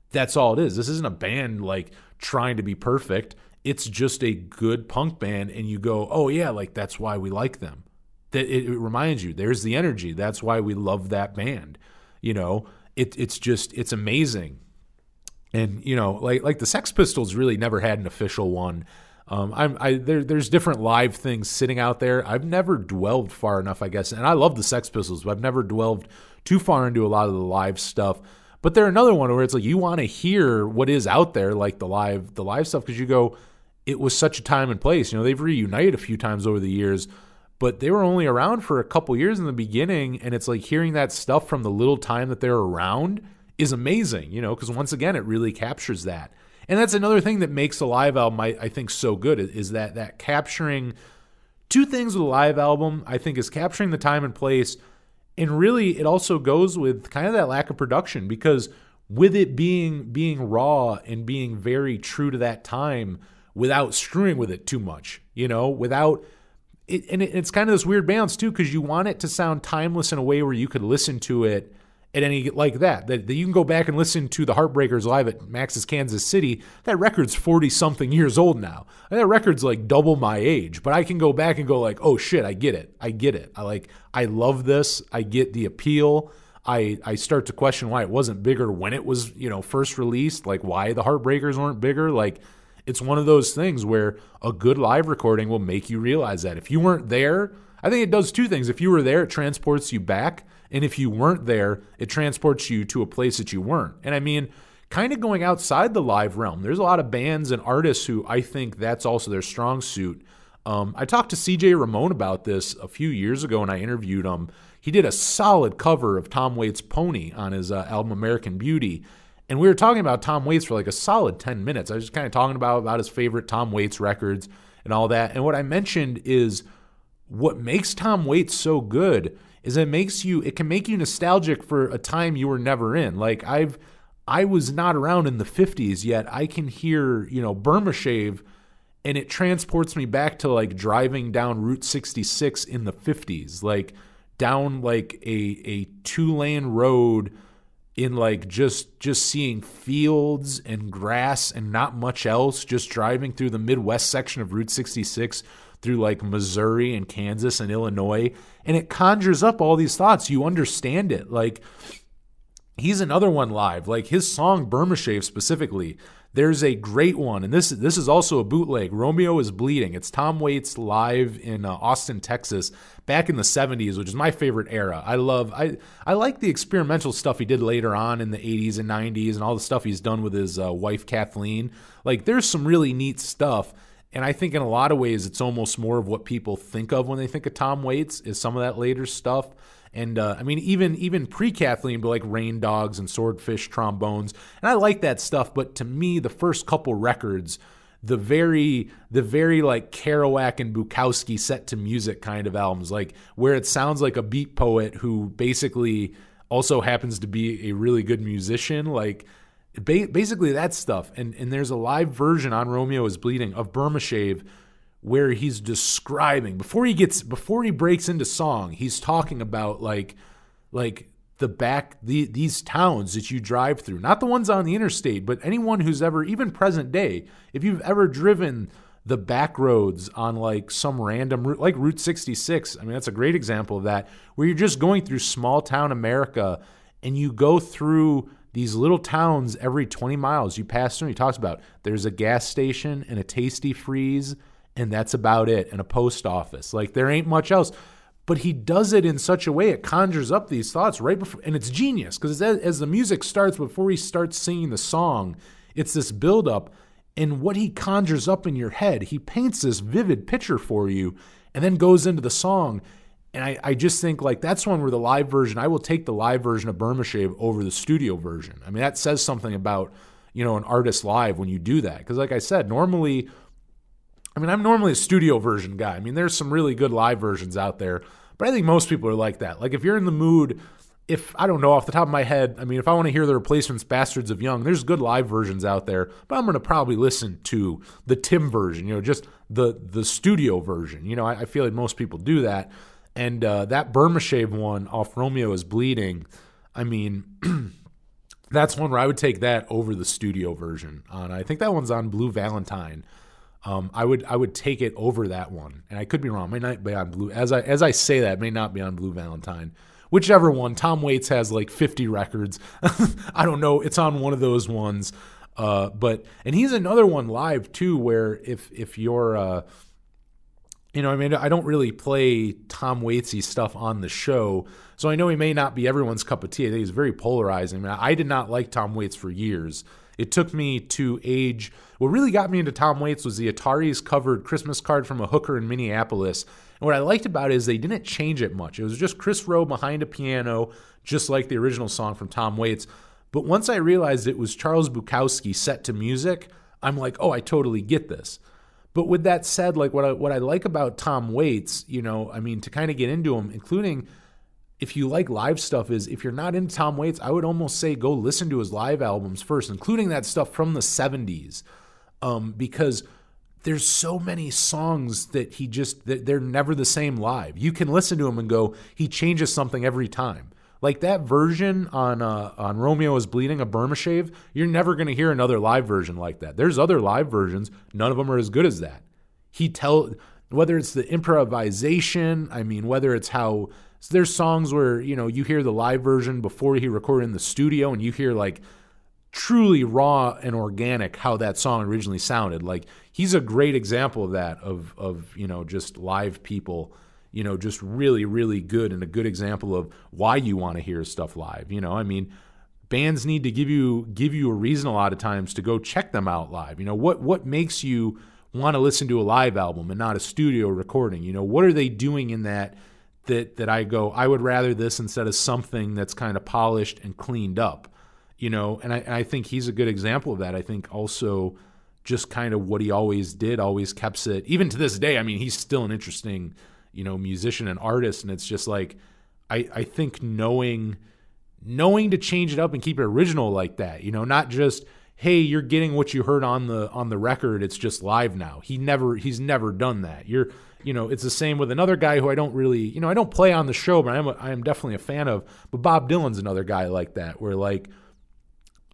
that's all it is. This isn't a band like trying to be perfect. It's just a good punk band, and you go, oh, yeah, like that's why we like them. That it, it reminds you, there's the energy. That's why we love that band. You know, it, it's just, it's amazing. And, you know, like like the Sex Pistols really never had an official one. Um, I'm, I, there, there's different live things sitting out there. I've never dwelled far enough, I guess. And I love the Sex Pistols, but I've never dwelled too far into a lot of the live stuff. But they're another one where it's like you want to hear what is out there, like the live the live stuff, because you go, it was such a time and place. You know, they've reunited a few times over the years, but they were only around for a couple years in the beginning, and it's like hearing that stuff from the little time that they're around is amazing, you know, because once again, it really captures that. And that's another thing that makes a live album, I, I think, so good, is that that capturing two things with a live album, I think, is capturing the time and place, and really it also goes with kind of that lack of production, because with it being being raw and being very true to that time, without screwing with it too much, you know, without it, and it, it's kind of this weird balance too, because you want it to sound timeless in a way where you could listen to it at any like that, that, that you can go back and listen to the Heartbreakers live at Max's Kansas City. That record's forty something years old now. And that record's like double my age, but I can go back and go like, oh shit, I get it, I get it. I like, I love this. I get the appeal. I, I start to question why it wasn't bigger when it was, you know, first released. Like why the Heartbreakers weren't bigger. Like, it's one of those things where a good live recording will make you realize that. If you weren't there, I think it does two things. If you were there, it transports you back. And if you weren't there, it transports you to a place that you weren't. And I mean, kind of going outside the live realm, there's a lot of bands and artists who I think that's also their strong suit. Um, I talked to C J Ramone about this a few years ago and I interviewed him. He did a solid cover of Tom Waits' Pony on his uh, album American Beauty. And we were talking about Tom Waits for like a solid ten minutes. I was just kind of talking about, about his favorite Tom Waits records and all that. And what I mentioned is what makes Tom Waits so good is it makes you, it can make you nostalgic for a time you were never in. Like I've, I was not around in the fifties yet. I can hear, you know, Burma Shave and it transports me back to like driving down Route sixty-six in the fifties, like down like a, a two lane road in like just just seeing fields and grass and not much else, just driving through the Midwest section of Route sixty-six through like Missouri and Kansas and Illinois. And it conjures up all these thoughts. You understand it. Like he's another one live. Like his song Burma Shave specifically, there's a great one. And this, this is also a bootleg. Romeo is Bleeding. It's Tom Waits live in uh, Austin, Texas, back in the seventies, which is my favorite era. I love, I, I like the experimental stuff he did later on in the eighties and nineties and all the stuff he's done with his uh, wife, Kathleen. Like there's some really neat stuff. And I think in a lot of ways, it's almost more of what people think of when they think of Tom Waits is some of that later stuff. And uh, I mean, even even pre-Kathleen, but like Rain Dogs and Swordfish Trombones. And I like that stuff. But to me, the first couple records, the very the very like Kerouac and Bukowski set to music kind of albums, like where it sounds like a beat poet who basically also happens to be a really good musician, like ba basically that stuff. And and there's a live version on Romeo Is Bleeding of Burma Shave where he's describing, before he gets before he breaks into song, he's talking about like like the back the, these towns that you drive through, not the ones on the interstate, but anyone who's ever, even present day, if you've ever driven the back roads on like some random route, like Route sixty-six, I mean, that's a great example of that, where you're just going through small town America and you go through these little towns every twenty miles you pass through. And he talks about there's a gas station and a Tasty Freeze, and that's about it, and a post office. Like, there ain't much else. But he does it in such a way, it conjures up these thoughts right before, and it's genius, because as the music starts, before he starts singing the song, it's this buildup, and what he conjures up in your head, he paints this vivid picture for you, and then goes into the song, and I, I just think, like, that's one where the live version, I will take the live version of Burma Shave over the studio version. I mean, that says something about, you know, an artist live when you do that, because like I said, normally, I mean, I'm normally a studio version guy. I mean, there's some really good live versions out there, but I think most people are like that. Like, if you're in the mood, if, I don't know, off the top of my head, I mean, if I want to hear The Replacements' Bastards of Young, there's good live versions out there, but I'm going to probably listen to the Tim version, you know, just the the studio version. You know, I, I feel like most people do that. And uh, that Burma Shave one off Romeo Is Bleeding, I mean, that's one where I would take that over the studio version. On, I think that one's on Blue Valentine. Um, I would I would take it over that one, and I could be wrong. It may not be on Blue. As I as I say that, it may not be on Blue Valentine. Whichever one. Tom Waits has like fifty records. I don't know. It's on one of those ones. Uh, but and he's another one live too, where if if you're, uh, you know, I mean, I don't really play Tom Waitsy stuff on the show, so I know he may not be everyone's cup of tea. I think he's very polarizing. I mean, I did not like Tom Waits for years. It took me to age. What really got me into Tom Waits was the Ataris covered Christmas Card from a Hooker in Minneapolis. And what I liked about it is they didn't change it much. It was just Chris Rowe behind a piano, just like the original song from Tom Waits. But once I realized it was Charles Bukowski set to music, I'm like, oh, I totally get this. But with that said, like what I, what I like about Tom Waits, you know, I mean, to kind of get into him, including if you like live stuff, is if you're not into Tom Waits, I would almost say go listen to his live albums first, including that stuff from the seventies, um, because there's so many songs that he just, they're never the same live. You can listen to him and go, he changes something every time. Like that version on uh, on Romeo Is Bleeding, a Burma Shave, you're never going to hear another live version like that. There's other live versions. None of them are as good as that. He tell, whether it's the improvisation, I mean, whether it's how, so there's songs where, you know, you hear the live version before he recorded in the studio and you hear like truly raw and organic how that song originally sounded. Like he's a great example of that, of, of, you know, just live people, you know, just really, really good, and a good example of why you want to hear stuff live. You know, I mean, bands need to give you, give you a reason a lot of times to go check them out live. You know, what, what makes you want to listen to a live album and not a studio recording? You know, what are they doing in that? That, that I go, I would rather this instead of something that's kind of polished and cleaned up, you know? And I, and I think he's a good example of that. I think also just kind of what he always did, always kept it, even to this day. I mean, he's still an interesting, you know, musician and artist. And it's just like, I, I think knowing, knowing to change it up and keep it original like that, you know, not just, hey, you're getting what you heard on the, on the record. It's just live now. He never, he's never done that. You're, You know, it's the same with another guy who I don't really, you know, I don't play on the show, but I am, a, I am definitely a fan of. But Bob Dylan's another guy like that, where like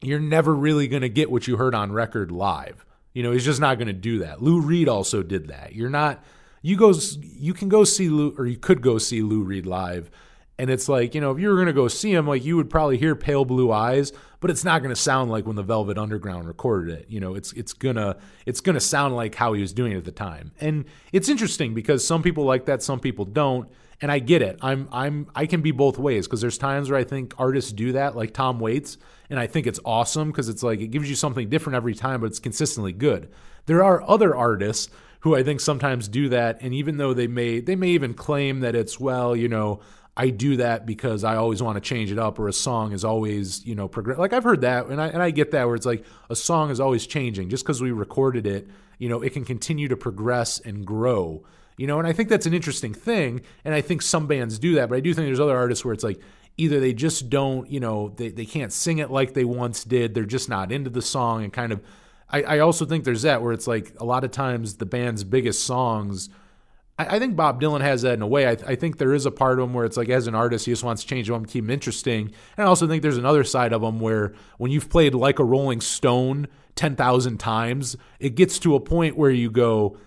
you're never really going to get what you heard on record live. You know, he's just not going to do that. Lou Reed also did that. You're not, you go, you can go see Lou, or you could go see Lou Reed live, and it's like, you know, if you were going to go see him, like you would probably hear Pale Blue Eyes, but it's not going to sound like when the Velvet Underground recorded it. You know, it's it's gonna it's gonna sound like how he was doing it at the time. And it's interesting because some people like that, some people don't, and I get it. I'm I'm I can be both ways, because there's times where I think artists do that, like Tom Waits, and I think it's awesome because it's like it gives you something different every time, but it's consistently good. There are other artists who I think sometimes do that, and even though they may they may even claim that it's, well, you know, I do that because I always want to change it up, or a song is always, you know, progress. Like, I've heard that, and I and I get that, where it's like a song is always changing. Just because we recorded it, you know, it can continue to progress and grow, you know. And I think that's an interesting thing, and I think some bands do that, but I do think there's other artists where it's like either they just don't, you know, they, they can't sing it like they once did. They're just not into the song, and kind of, I, I also think there's that where it's like a lot of times the band's biggest songs, I think Bob Dylan has that in a way. I, th I think there is a part of him where it's like, as an artist, he just wants to change them, keep them interesting. And I also think there's another side of him where when you've played Like a Rolling Stone ten thousand times, it gets to a point where you go,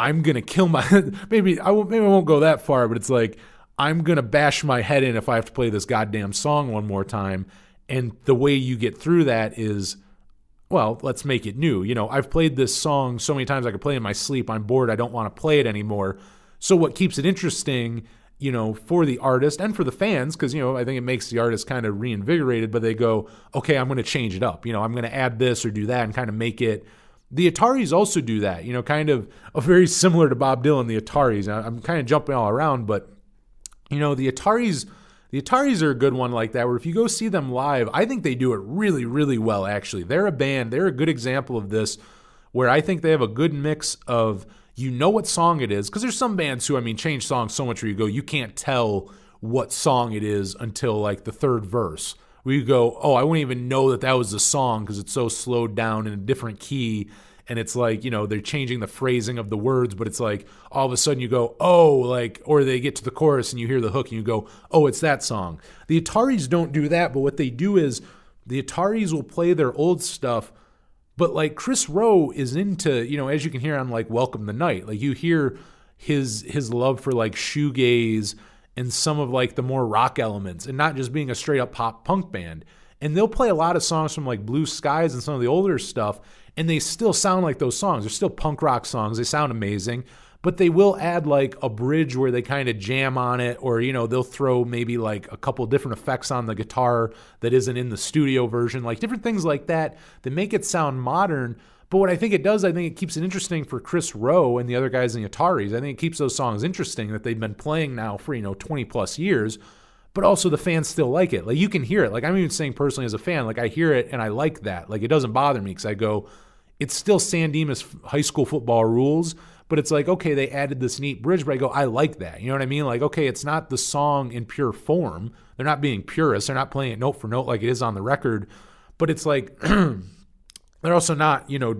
I'm going to kill my – maybe I won't, maybe I won't go that far, but it's like, I'm going to bash my head in if I have to play this goddamn song one more time. And the way you get through that is – well, let's make it new. You know, I've played this song so many times I could play it in my sleep. I'm bored. I don't want to play it anymore. So what keeps it interesting, you know, for the artist and for the fans, because, you know, I think it makes the artist kind of reinvigorated, but they go, okay, I'm going to change it up. You know, I'm going to add this or do that and kind of make it. The Ataris also do that, you know, kind of a very similar to Bob Dylan, the Ataris. I'm kind of jumping all around, but, you know, the Ataris... The Ataris are a good one like that, where if you go see them live, I think they do it really, really well, actually. They're a band. They're a good example of this, where I think they have a good mix of, you know what song it is, because there's some bands who, I mean, change songs so much where you go, you can't tell what song it is until, like, the third verse, where you go, oh, I wouldn't even know that that was the song because it's so slowed down in a different key, and it's like, you know, they're changing the phrasing of the words, but it's like all of a sudden you go, oh, like, or they get to the chorus and you hear the hook and you go, oh, it's that song. The Ataris don't do that, but what they do is the Ataris will play their old stuff, but like Chris Rowe is into, you know, as you can hear on like Welcome the Night, like you hear his his love for like shoegaze and some of like the more rock elements and not just being a straight up pop punk band. And they'll play a lot of songs from like Blue Skies and some of the older stuff, and they still sound like those songs. They're still punk rock songs. They sound amazing, but they will add like a bridge where they kind of jam on it, or, you know, they'll throw maybe like a couple different effects on the guitar that isn't in the studio version, like different things like that that make it sound modern. But what I think it does, I think it keeps it interesting for Chris Rowe and the other guys in the Ataris. I think it keeps those songs interesting that they've been playing now for, you know, twenty plus years, but also the fans still like it. Like, you can hear it. Like, I'm even saying personally as a fan, like, I hear it and I like that. Like, it doesn't bother me because I go, it's still San Dimas high school football rules, but it's like, okay, they added this neat bridge, but I go, I like that. You know what I mean? Like, okay, it's not the song in pure form. They're not being purists. They're not playing it note for note like it is on the record, but it's like they're also not, you know,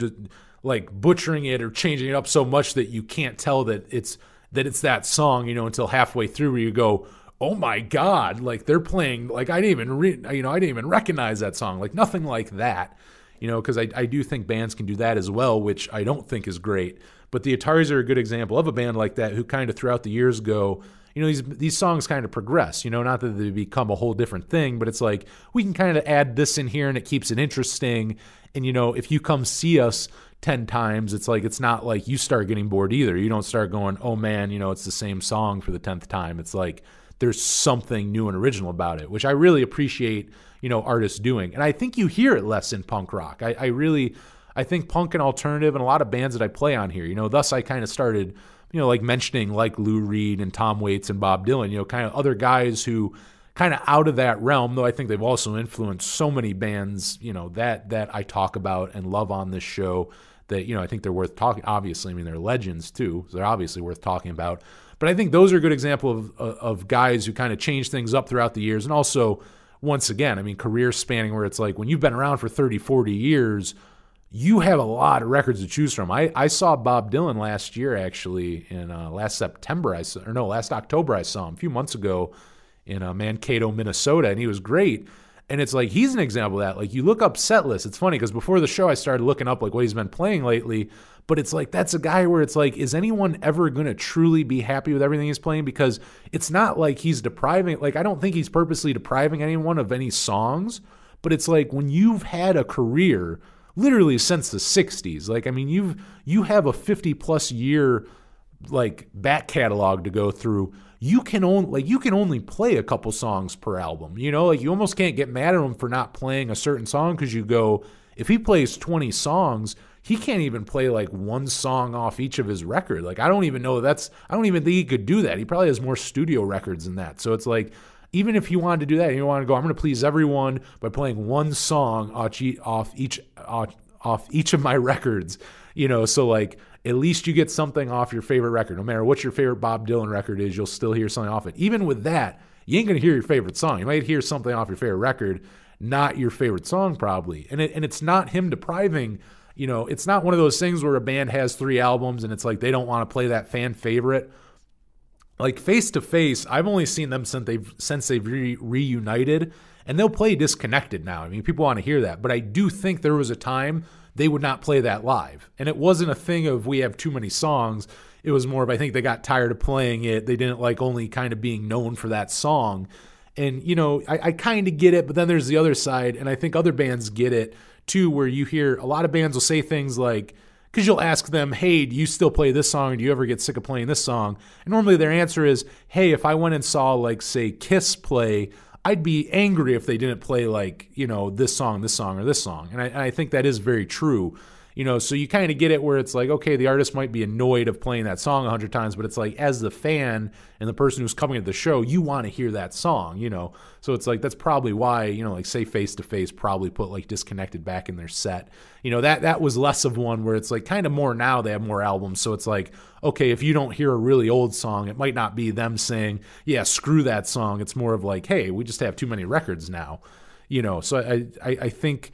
like butchering it or changing it up so much that you can't tell that it's that it's that song, you know, until halfway through where you go, oh my God, like they're playing, like I didn't even, re you know, I didn't even recognize that song, like nothing like that, you know, because I, I do think bands can do that as well, which I don't think is great. But the Ataris are a good example of a band like that who kind of throughout the years go, you know, these these songs kind of progress, you know, not that they become a whole different thing, but it's like we can kind of add this in here and it keeps it interesting. And, you know, if you come see us ten times, it's like it's not like you start getting bored either. You don't start going, oh man, you know, it's the same song for the tenth time. It's like, there's something new and original about it, which I really appreciate, you know, artists doing. And I think you hear it less in punk rock. I, I really, I think punk and alternative and a lot of bands that I play on here, you know, thus I kind of started, you know, like mentioning like Lou Reed and Tom Waits and Bob Dylan, you know, kind of other guys who kind of out of that realm, though I think they've also influenced so many bands, you know, that, that I talk about and love on this show that, you know, I think they're worth talking. Obviously, I mean, they're legends too, so they're obviously worth talking about. But I think those are a good example of, of guys who kind of change things up throughout the years. And also, once again, I mean, career spanning where it's like when you've been around for thirty, forty years, you have a lot of records to choose from. I, I saw Bob Dylan last year, actually, in uh, last September, I saw, or no, last October I saw him a few months ago in uh, Mankato, Minnesota, and he was great. And it's like, he's an example of that. Like, you look up set lists. It's funny because before the show, I started looking up like what he's been playing lately. But it's like, that's a guy where it's like, is anyone ever going to truly be happy with everything he's playing? Because it's not like he's depriving, like, I don't think he's purposely depriving anyone of any songs. But it's like, when you've had a career literally since the sixties, like, I mean, you've, you have a fifty plus year, like, back catalog to go through. You can only, like, you can only play a couple songs per album, you know, like you almost can't get mad at him for not playing a certain song. Cause you go, if he plays twenty songs, he can't even play like one song off each of his record. Like, I don't even know that's, I don't even think he could do that. He probably has more studio records than that. So it's like, even if he wanted to do that, he wanted to go, I'm going to please everyone by playing one song off each, off each, off each of my records, you know, so like, at least you get something off your favorite record. No matter what your favorite Bob Dylan record is, you'll still hear something off it. Even with that, you ain't going to hear your favorite song. You might hear something off your favorite record, not your favorite song probably. And it, and it's not him depriving, you know, it's not one of those things where a band has three albums and it's like they don't want to play that fan favorite. Like Face to Face, I've only seen them since they've, since they've re- reunited, and they'll play Disconnected now. I mean, people want to hear that, but I do think there was a time they would not play that live. And it wasn't a thing of we have too many songs. It was more of I think they got tired of playing it. They didn't like only kind of being known for that song. And, you know, I, I kind of get it, but then there's the other side, and I think other bands get it too, where you hear a lot of bands will say things like, because you'll ask them, hey, do you still play this song? Do you ever get sick of playing this song? And normally their answer is, hey, if I went and saw, like, say, Kiss play, I'd be angry if they didn't play, like, you know, this song, this song, or this song. And I, and I think that is very true. You know, so you kind of get it where it's like, okay, the artist might be annoyed of playing that song a hundred times, but it's like, as the fan and the person who's coming to the show, you want to hear that song, you know? So it's like, that's probably why, you know, like say Face to Face probably put like Disconnected back in their set. You know, that, that was less of one where it's like kind of more now they have more albums. So it's like, okay, if you don't hear a really old song, it might not be them saying, yeah, screw that song. It's more of like, hey, we just have too many records now, you know? So I, I, I think,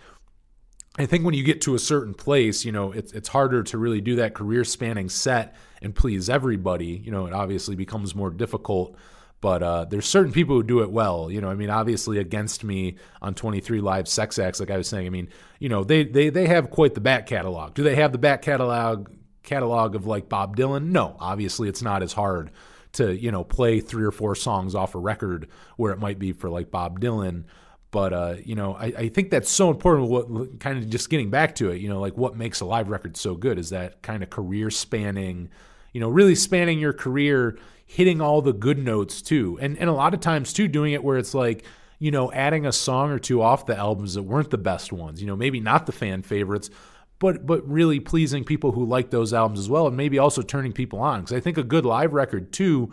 I think when you get to a certain place, you know, it's it's harder to really do that career-spanning set and please everybody. You know, it obviously becomes more difficult, but uh, there's certain people who do it well. You know, I mean, obviously Against Me on twenty-three Live Sex Acts, like I was saying, I mean, you know, they they they have quite the back catalog. Do they have the back catalog catalog of like Bob Dylan? No, obviously it's not as hard to, you know, play three or four songs off a record where it might be for like Bob Dylan. But, uh, you know, I, I think that's so important, what, kind of just getting back to it, you know, like what makes a live record so good is that kind of career spanning, you know, really spanning your career, hitting all the good notes too. And, and a lot of times too, doing it where it's like, you know, adding a song or two off the albums that weren't the best ones, you know, maybe not the fan favorites, but but really pleasing people who like those albums as well, and maybe also turning people on. Because I think a good live record too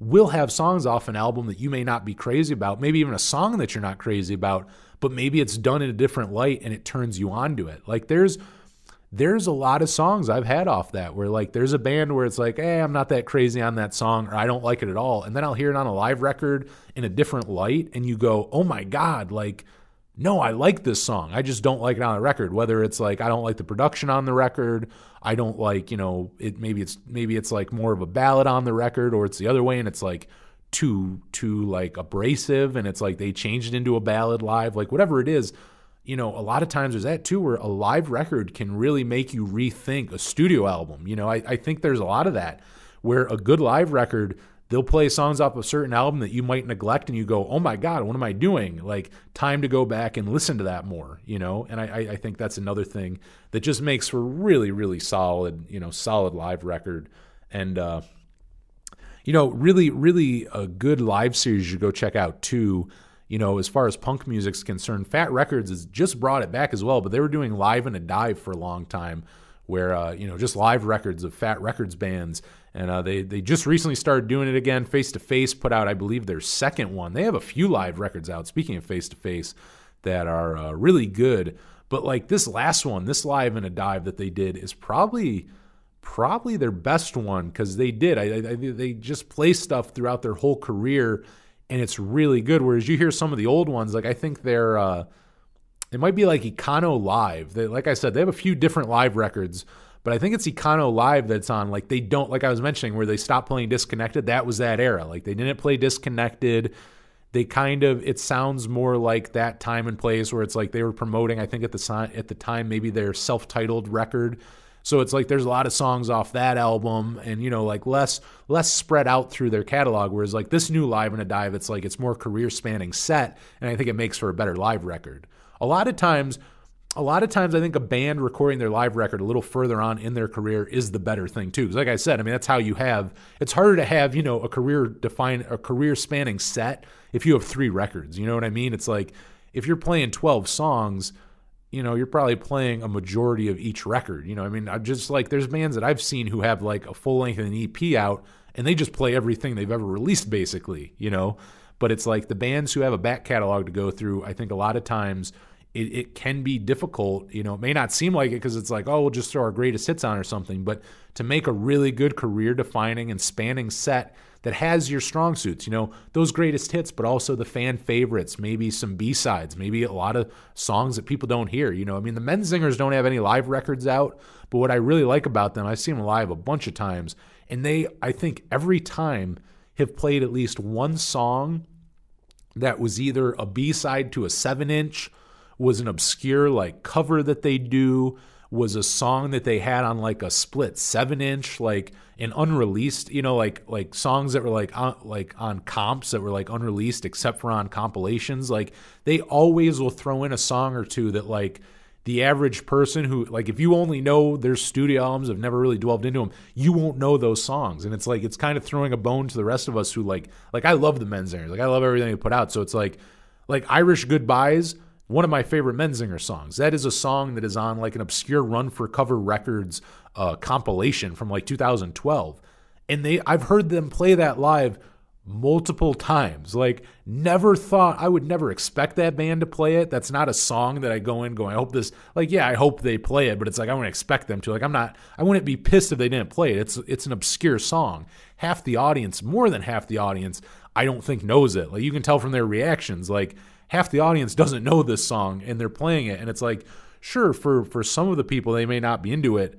will have songs off an album that you may not be crazy about, maybe even a song that you're not crazy about, but maybe it's done in a different light and it turns you on to it. Like there's there's a lot of songs I've had off that where like there's a band where it's like, hey, I'm not that crazy on that song, or I don't like it at all. And then I'll hear it on a live record in a different light and you go, oh my God, like, no, I like this song. I just don't like it on the record. Whether it's like I don't like the production on the record, I don't like, you know, it maybe it's maybe it's like more of a ballad on the record, or it's the other way and it's like too too like abrasive and it's like they changed it into a ballad live, like whatever it is. You know, a lot of times there's that too where a live record can really make you rethink a studio album. You know, I, I think there's a lot of that where a good live record, they'll play songs off a certain album that you might neglect and you go, oh my God, what am I doing? Like, time to go back and listen to that more, you know? And I, I think that's another thing that just makes for really, really solid, you know, solid live record. And, uh, you know, really, really a good live series you go check out too. You know, as far as punk music's concerned, Fat Records has just brought it back as well, but they were doing Live and a Dive for a long time, where, uh, you know, just live records of Fat Records bands. And uh, they, they just recently started doing it again. Face to Face put out, I believe, their second one. They have a few live records out, speaking of Face to Face, that are uh, really good. But, like, this last one, this Live and a Dive that they did is probably probably their best one, because they did. I, I, they just play stuff throughout their whole career, and it's really good. Whereas you hear some of the old ones, like I think they're uh, – it might be like Econo Live. They, like I said, they have a few different live records, but I think it's Econo Live that's on. Like they don't, like I was mentioning, where they stopped playing Disconnected. That was that era. Like they didn't play Disconnected. They kind of, it sounds more like that time and place where it's like they were promoting, I think at the, at the time, maybe their self-titled record. So it's like there's a lot of songs off that album and, you know, like less less spread out through their catalog, whereas like this new Live and a Dive, it's like it's more career-spanning set, and I think it makes for a better live record. A lot of times, a lot of times I think a band recording their live record a little further on in their career is the better thing too. Because like I said, I mean, that's how you have, it's harder to have, you know, a career define a career spanning set if you have three records. You know what I mean? It's like if you're playing twelve songs, you know, you're probably playing a majority of each record. You know, I mean, I'm just like, there's bands that I've seen who have like a full length and an E P out, and they just play everything they've ever released, basically, you know. But it's like the bands who have a back catalog to go through, I think a lot of times it, it can be difficult. You know, it may not seem like it because it's like, oh, we'll just throw our greatest hits on or something. But to make a really good career-defining and spanning set that has your strong suits, you know, those greatest hits, but also the fan favorites, maybe some B-sides, maybe a lot of songs that people don't hear. You know, I mean, the Men's Zingers don't have any live records out, but what I really like about them, I've seen them live a bunch of times, and they, I think, every time have played at least one song that was either a B-side to a seven-inch, was an obscure like cover that they do, was a song that they had on like a split seven-inch, like an unreleased, you know, like like songs that were like on, like on comps that were like unreleased except for on compilations. Like they always will throw in a song or two that like the average person who, like, if you only know their studio albums, have never really delved into them, you won't know those songs. And it's like, it's kind of throwing a bone to the rest of us who like, like I love the Men's Zingers. Like I love everything they put out. So it's like, like Irish Goodbyes, one of my favorite Men's Zinger songs. That is a song that is on like an obscure Run for Cover Records uh, compilation from like two thousand twelve. And they, I've heard them play that live multiple times. Like never thought, I would never expect that band to play it. That's not a song that I go in going, I hope this, like, yeah, I hope they play it, but it's like, I wouldn't expect them to. Like, I'm not, I wouldn't be pissed if they didn't play it. It's, it's an obscure song. Half the audience, more than half the audience, I don't think knows it. Like you can tell from their reactions, like half the audience doesn't know this song and they're playing it. And it's like, sure, for, for some of the people, they may not be into it,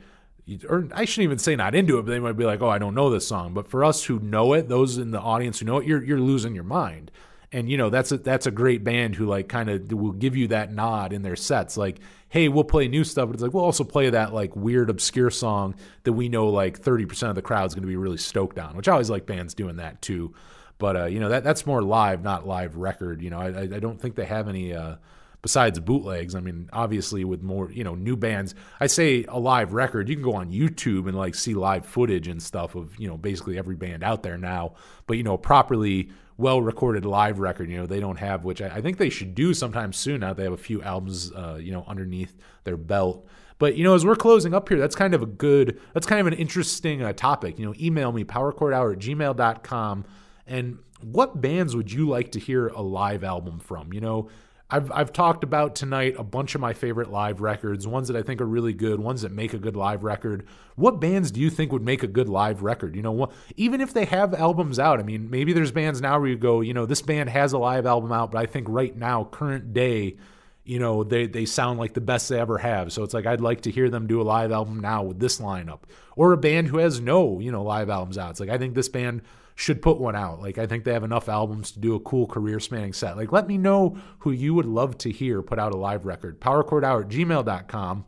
or I shouldn't even say not into it, but they might be like, oh, I don't know this song. But for us who know it, those in the audience who know it, you're you're losing your mind. And, you know, that's a, that's a great band who like kind of will give you that nod in their sets. Like, hey, we'll play new stuff, but it's like, we'll also play that like weird obscure song that we know like thirty percent of the crowd's going to be really stoked on, which I always like bands doing that too. But, uh, you know, that that's more live, not live record. You know, I, I don't think they have any uh, – besides bootlegs, I mean, obviously with more, you know, new bands, I say a live record, you can go on YouTube and like see live footage and stuff of, you know, basically every band out there now, but, you know, properly well-recorded live record, you know, they don't have, which I, I think they should do sometime soon now. They have a few albums, uh, you know, underneath their belt. But, you know, as we're closing up here, that's kind of a good, that's kind of an interesting uh, topic. You know, email me, powerchordhour at gmail dot com, and what bands would you like to hear a live album from? You know, I've I've talked about tonight a bunch of my favorite live records, ones that I think are really good, ones that make a good live record. What bands do you think would make a good live record? You know, what, even if they have albums out, I mean, maybe there's bands now where you go, you know, this band has a live album out, but I think right now, current day, you know, they, they sound like the best they ever have. So it's like, I'd like to hear them do a live album now with this lineup. Or a band who has no, you know, live albums out. It's like, I think this band should put one out. Like, I think they have enough albums to do a cool career spanning set. Like, let me know who you would love to hear put out a live record. powerchordhour at gmail dot com,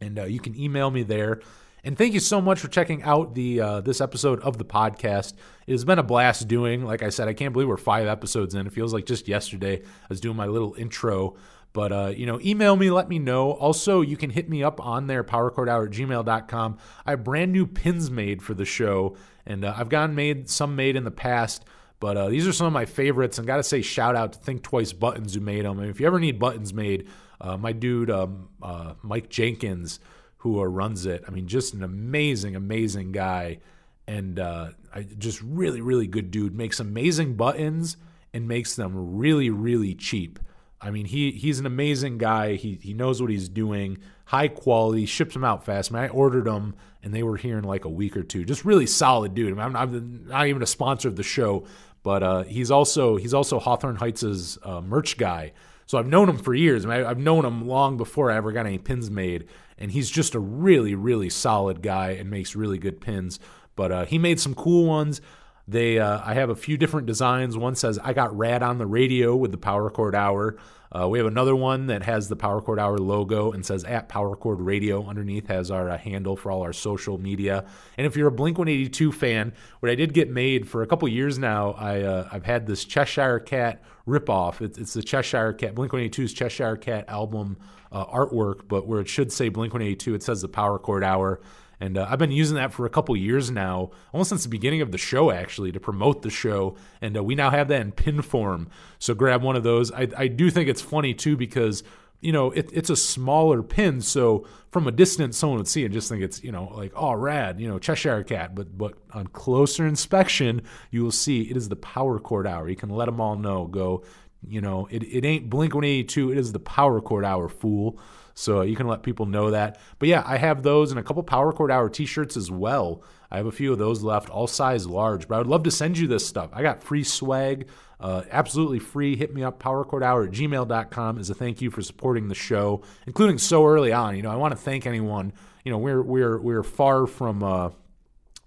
and uh, you can email me there. And thank you so much for checking out the uh, this episode of the podcast. It has been a blast doing. Like I said, I can't believe we're five episodes in. It feels like just yesterday I was doing my little intro. But, uh, you know, email me, let me know. Also, you can hit me up on there, powerchordhour at gmail dot com. I have brand new pins made for the show, and uh, I've gotten made some made in the past, but uh, these are some of my favorites. And got to say shout out to Think Twice Buttons who made them. And if you ever need buttons made, uh, my dude um, uh, Mike Jenkins, who uh, runs it, I mean, just an amazing, amazing guy. And uh, I, just really, really good dude. Makes amazing buttons and makes them really, really cheap. I mean, he he's an amazing guy. He he knows what he's doing. High quality, ships them out fast. I mean, I ordered them, and they were here in like a week or two. Just really solid dude. I mean, I'm, I'm not even a sponsor of the show, but uh, he's also he's also Hawthorne Heights' uh, merch guy. So I've known him for years. I mean, I've known him long before I ever got any pins made, and he's just a really, really solid guy and makes really good pins. But uh, he made some cool ones. They, uh, I have a few different designs. One says, I got rad on the radio with the Power Chord Hour. Uh, we have another one that has the Power Chord Hour logo and says, at Power Chord Radio. Underneath has our uh, handle for all our social media. And if you're a Blink one eighty-two fan, what I did get made for a couple years now, I, uh, I've had this Cheshire Cat ripoff. It's, it's the Cheshire Cat, Blink one eighty-two's Cheshire Cat album uh, artwork, but where it should say Blink one eighty-two, it says the Power Chord Hour. And uh, I've been using that for a couple years now, almost since the beginning of the show, actually, to promote the show. And uh, we now have that in pin form. So grab one of those. I, I do think it's funny, too, because you know, it, it's a smaller pin, so from a distance, someone would see it and just think it's, you know, like, oh, rad, you know, Cheshire Cat. But, but on closer inspection, you will see it is the power chord hour. You can let them all know, go, you know, it, it ain't Blink one eighty-two, it is the power chord hour, fool. So you can let people know that. But yeah, I have those and a couple power chord hour t-shirts as well. I have a few of those left, all size large. But I would love to send you this stuff. I got free swag, uh, absolutely free. Hit me up, power chord hour at gmail dot com, as a thank you for supporting the show, including so early on. You know, I want to thank anyone. You know, we're we're we're far from uh,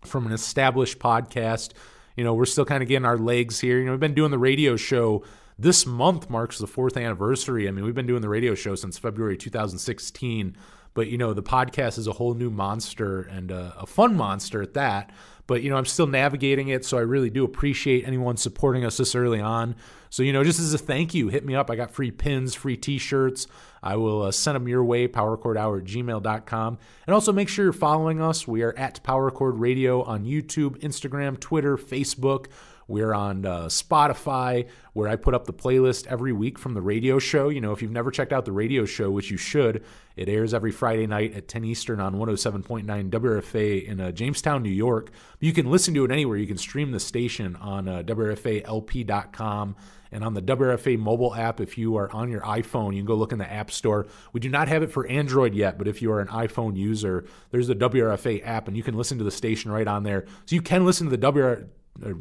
from an established podcast. You know, we're still kind of getting our legs here. You know, we've been doing the radio show. This month marks the fourth anniversary. I mean, we've been doing the radio show since February two thousand sixteen, but, you know, the podcast is a whole new monster, and a, a fun monster at that. But, you know, I'm still navigating it, so I really do appreciate anyone supporting us this early on. So, you know, just as a thank you, hit me up. I got free pins, free T-shirts. I will uh, send them your way, power chord hour at gmail dot com. And also make sure you're following us. We are at PowerChord Radio on YouTube, Instagram, Twitter, Facebook. We're on uh, Spotify, where I put up the playlist every week from the radio show. You know, if you've never checked out the radio show, which you should, it airs every Friday night at ten Eastern on one oh seven point nine W R F A in uh, Jamestown, New York. You can listen to it anywhere. You can stream the station on uh, W R F A L P dot com and on the W R F A mobile app. If you are on your iPhone, you can go look in the App Store. We do not have it for Android yet, but if you are an iPhone user, there's the W R F A app, and you can listen to the station right on there. So you can listen to the W R F A.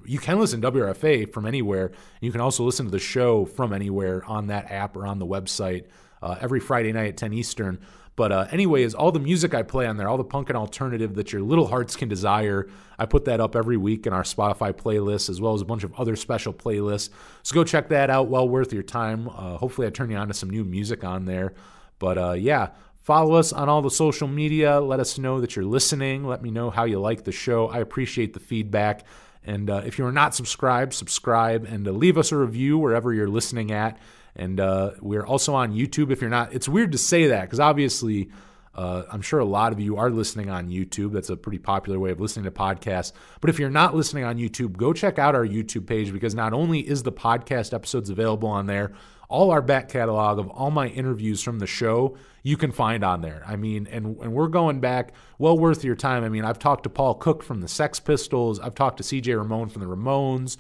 You can listen to W R F A from anywhere. You can also listen to the show from anywhere on that app or on the website uh, every Friday night at ten Eastern. But uh, anyways, all the music I play on there, all the punk and alternative that your little hearts can desire, I put that up every week in our Spotify playlist, as well as a bunch of other special playlists. So go check that out. Well worth your time. Uh, hopefully I turn you on to some new music on there. But uh, yeah, follow us on all the social media. Let us know that you're listening. Let me know how you like the show. I appreciate the feedback. And uh, if you're not subscribed, subscribe and uh, leave us a review wherever you're listening at. And uh, we're also on YouTube if you're not. It's weird to say that because obviously uh, I'm sure a lot of you are listening on YouTube. That's a pretty popular way of listening to podcasts. But if you're not listening on YouTube, go check out our YouTube page, because not only is the podcast episodes available on there, all our back catalog of all my interviews from the show, you can find on there. I mean, and, and we're going back well worth your time. I mean, I've talked to Paul Cook from the Sex Pistols. I've talked to C J Ramone from the Ramones,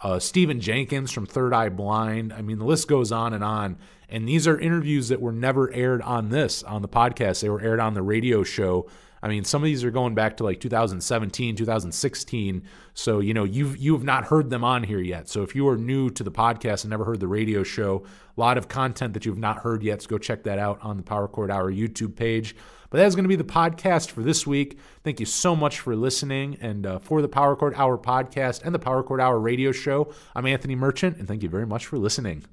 uh, Stephen Jenkins from Third Eye Blind. I mean, the list goes on and on. And these are interviews that were never aired on this, on the podcast. They were aired on the radio show. I mean, some of these are going back to like two thousand seventeen, two thousand sixteen. So, you know, you've, you've not heard them on here yet. So if you are new to the podcast and never heard the radio show, a lot of content that you've not heard yet. So go check that out on the Power Chord Hour YouTube page. But that is going to be the podcast for this week. Thank you so much for listening. And uh, for the Power Chord Hour podcast and the Power Chord Hour radio show, I'm Anthony Merchant, and thank you very much for listening.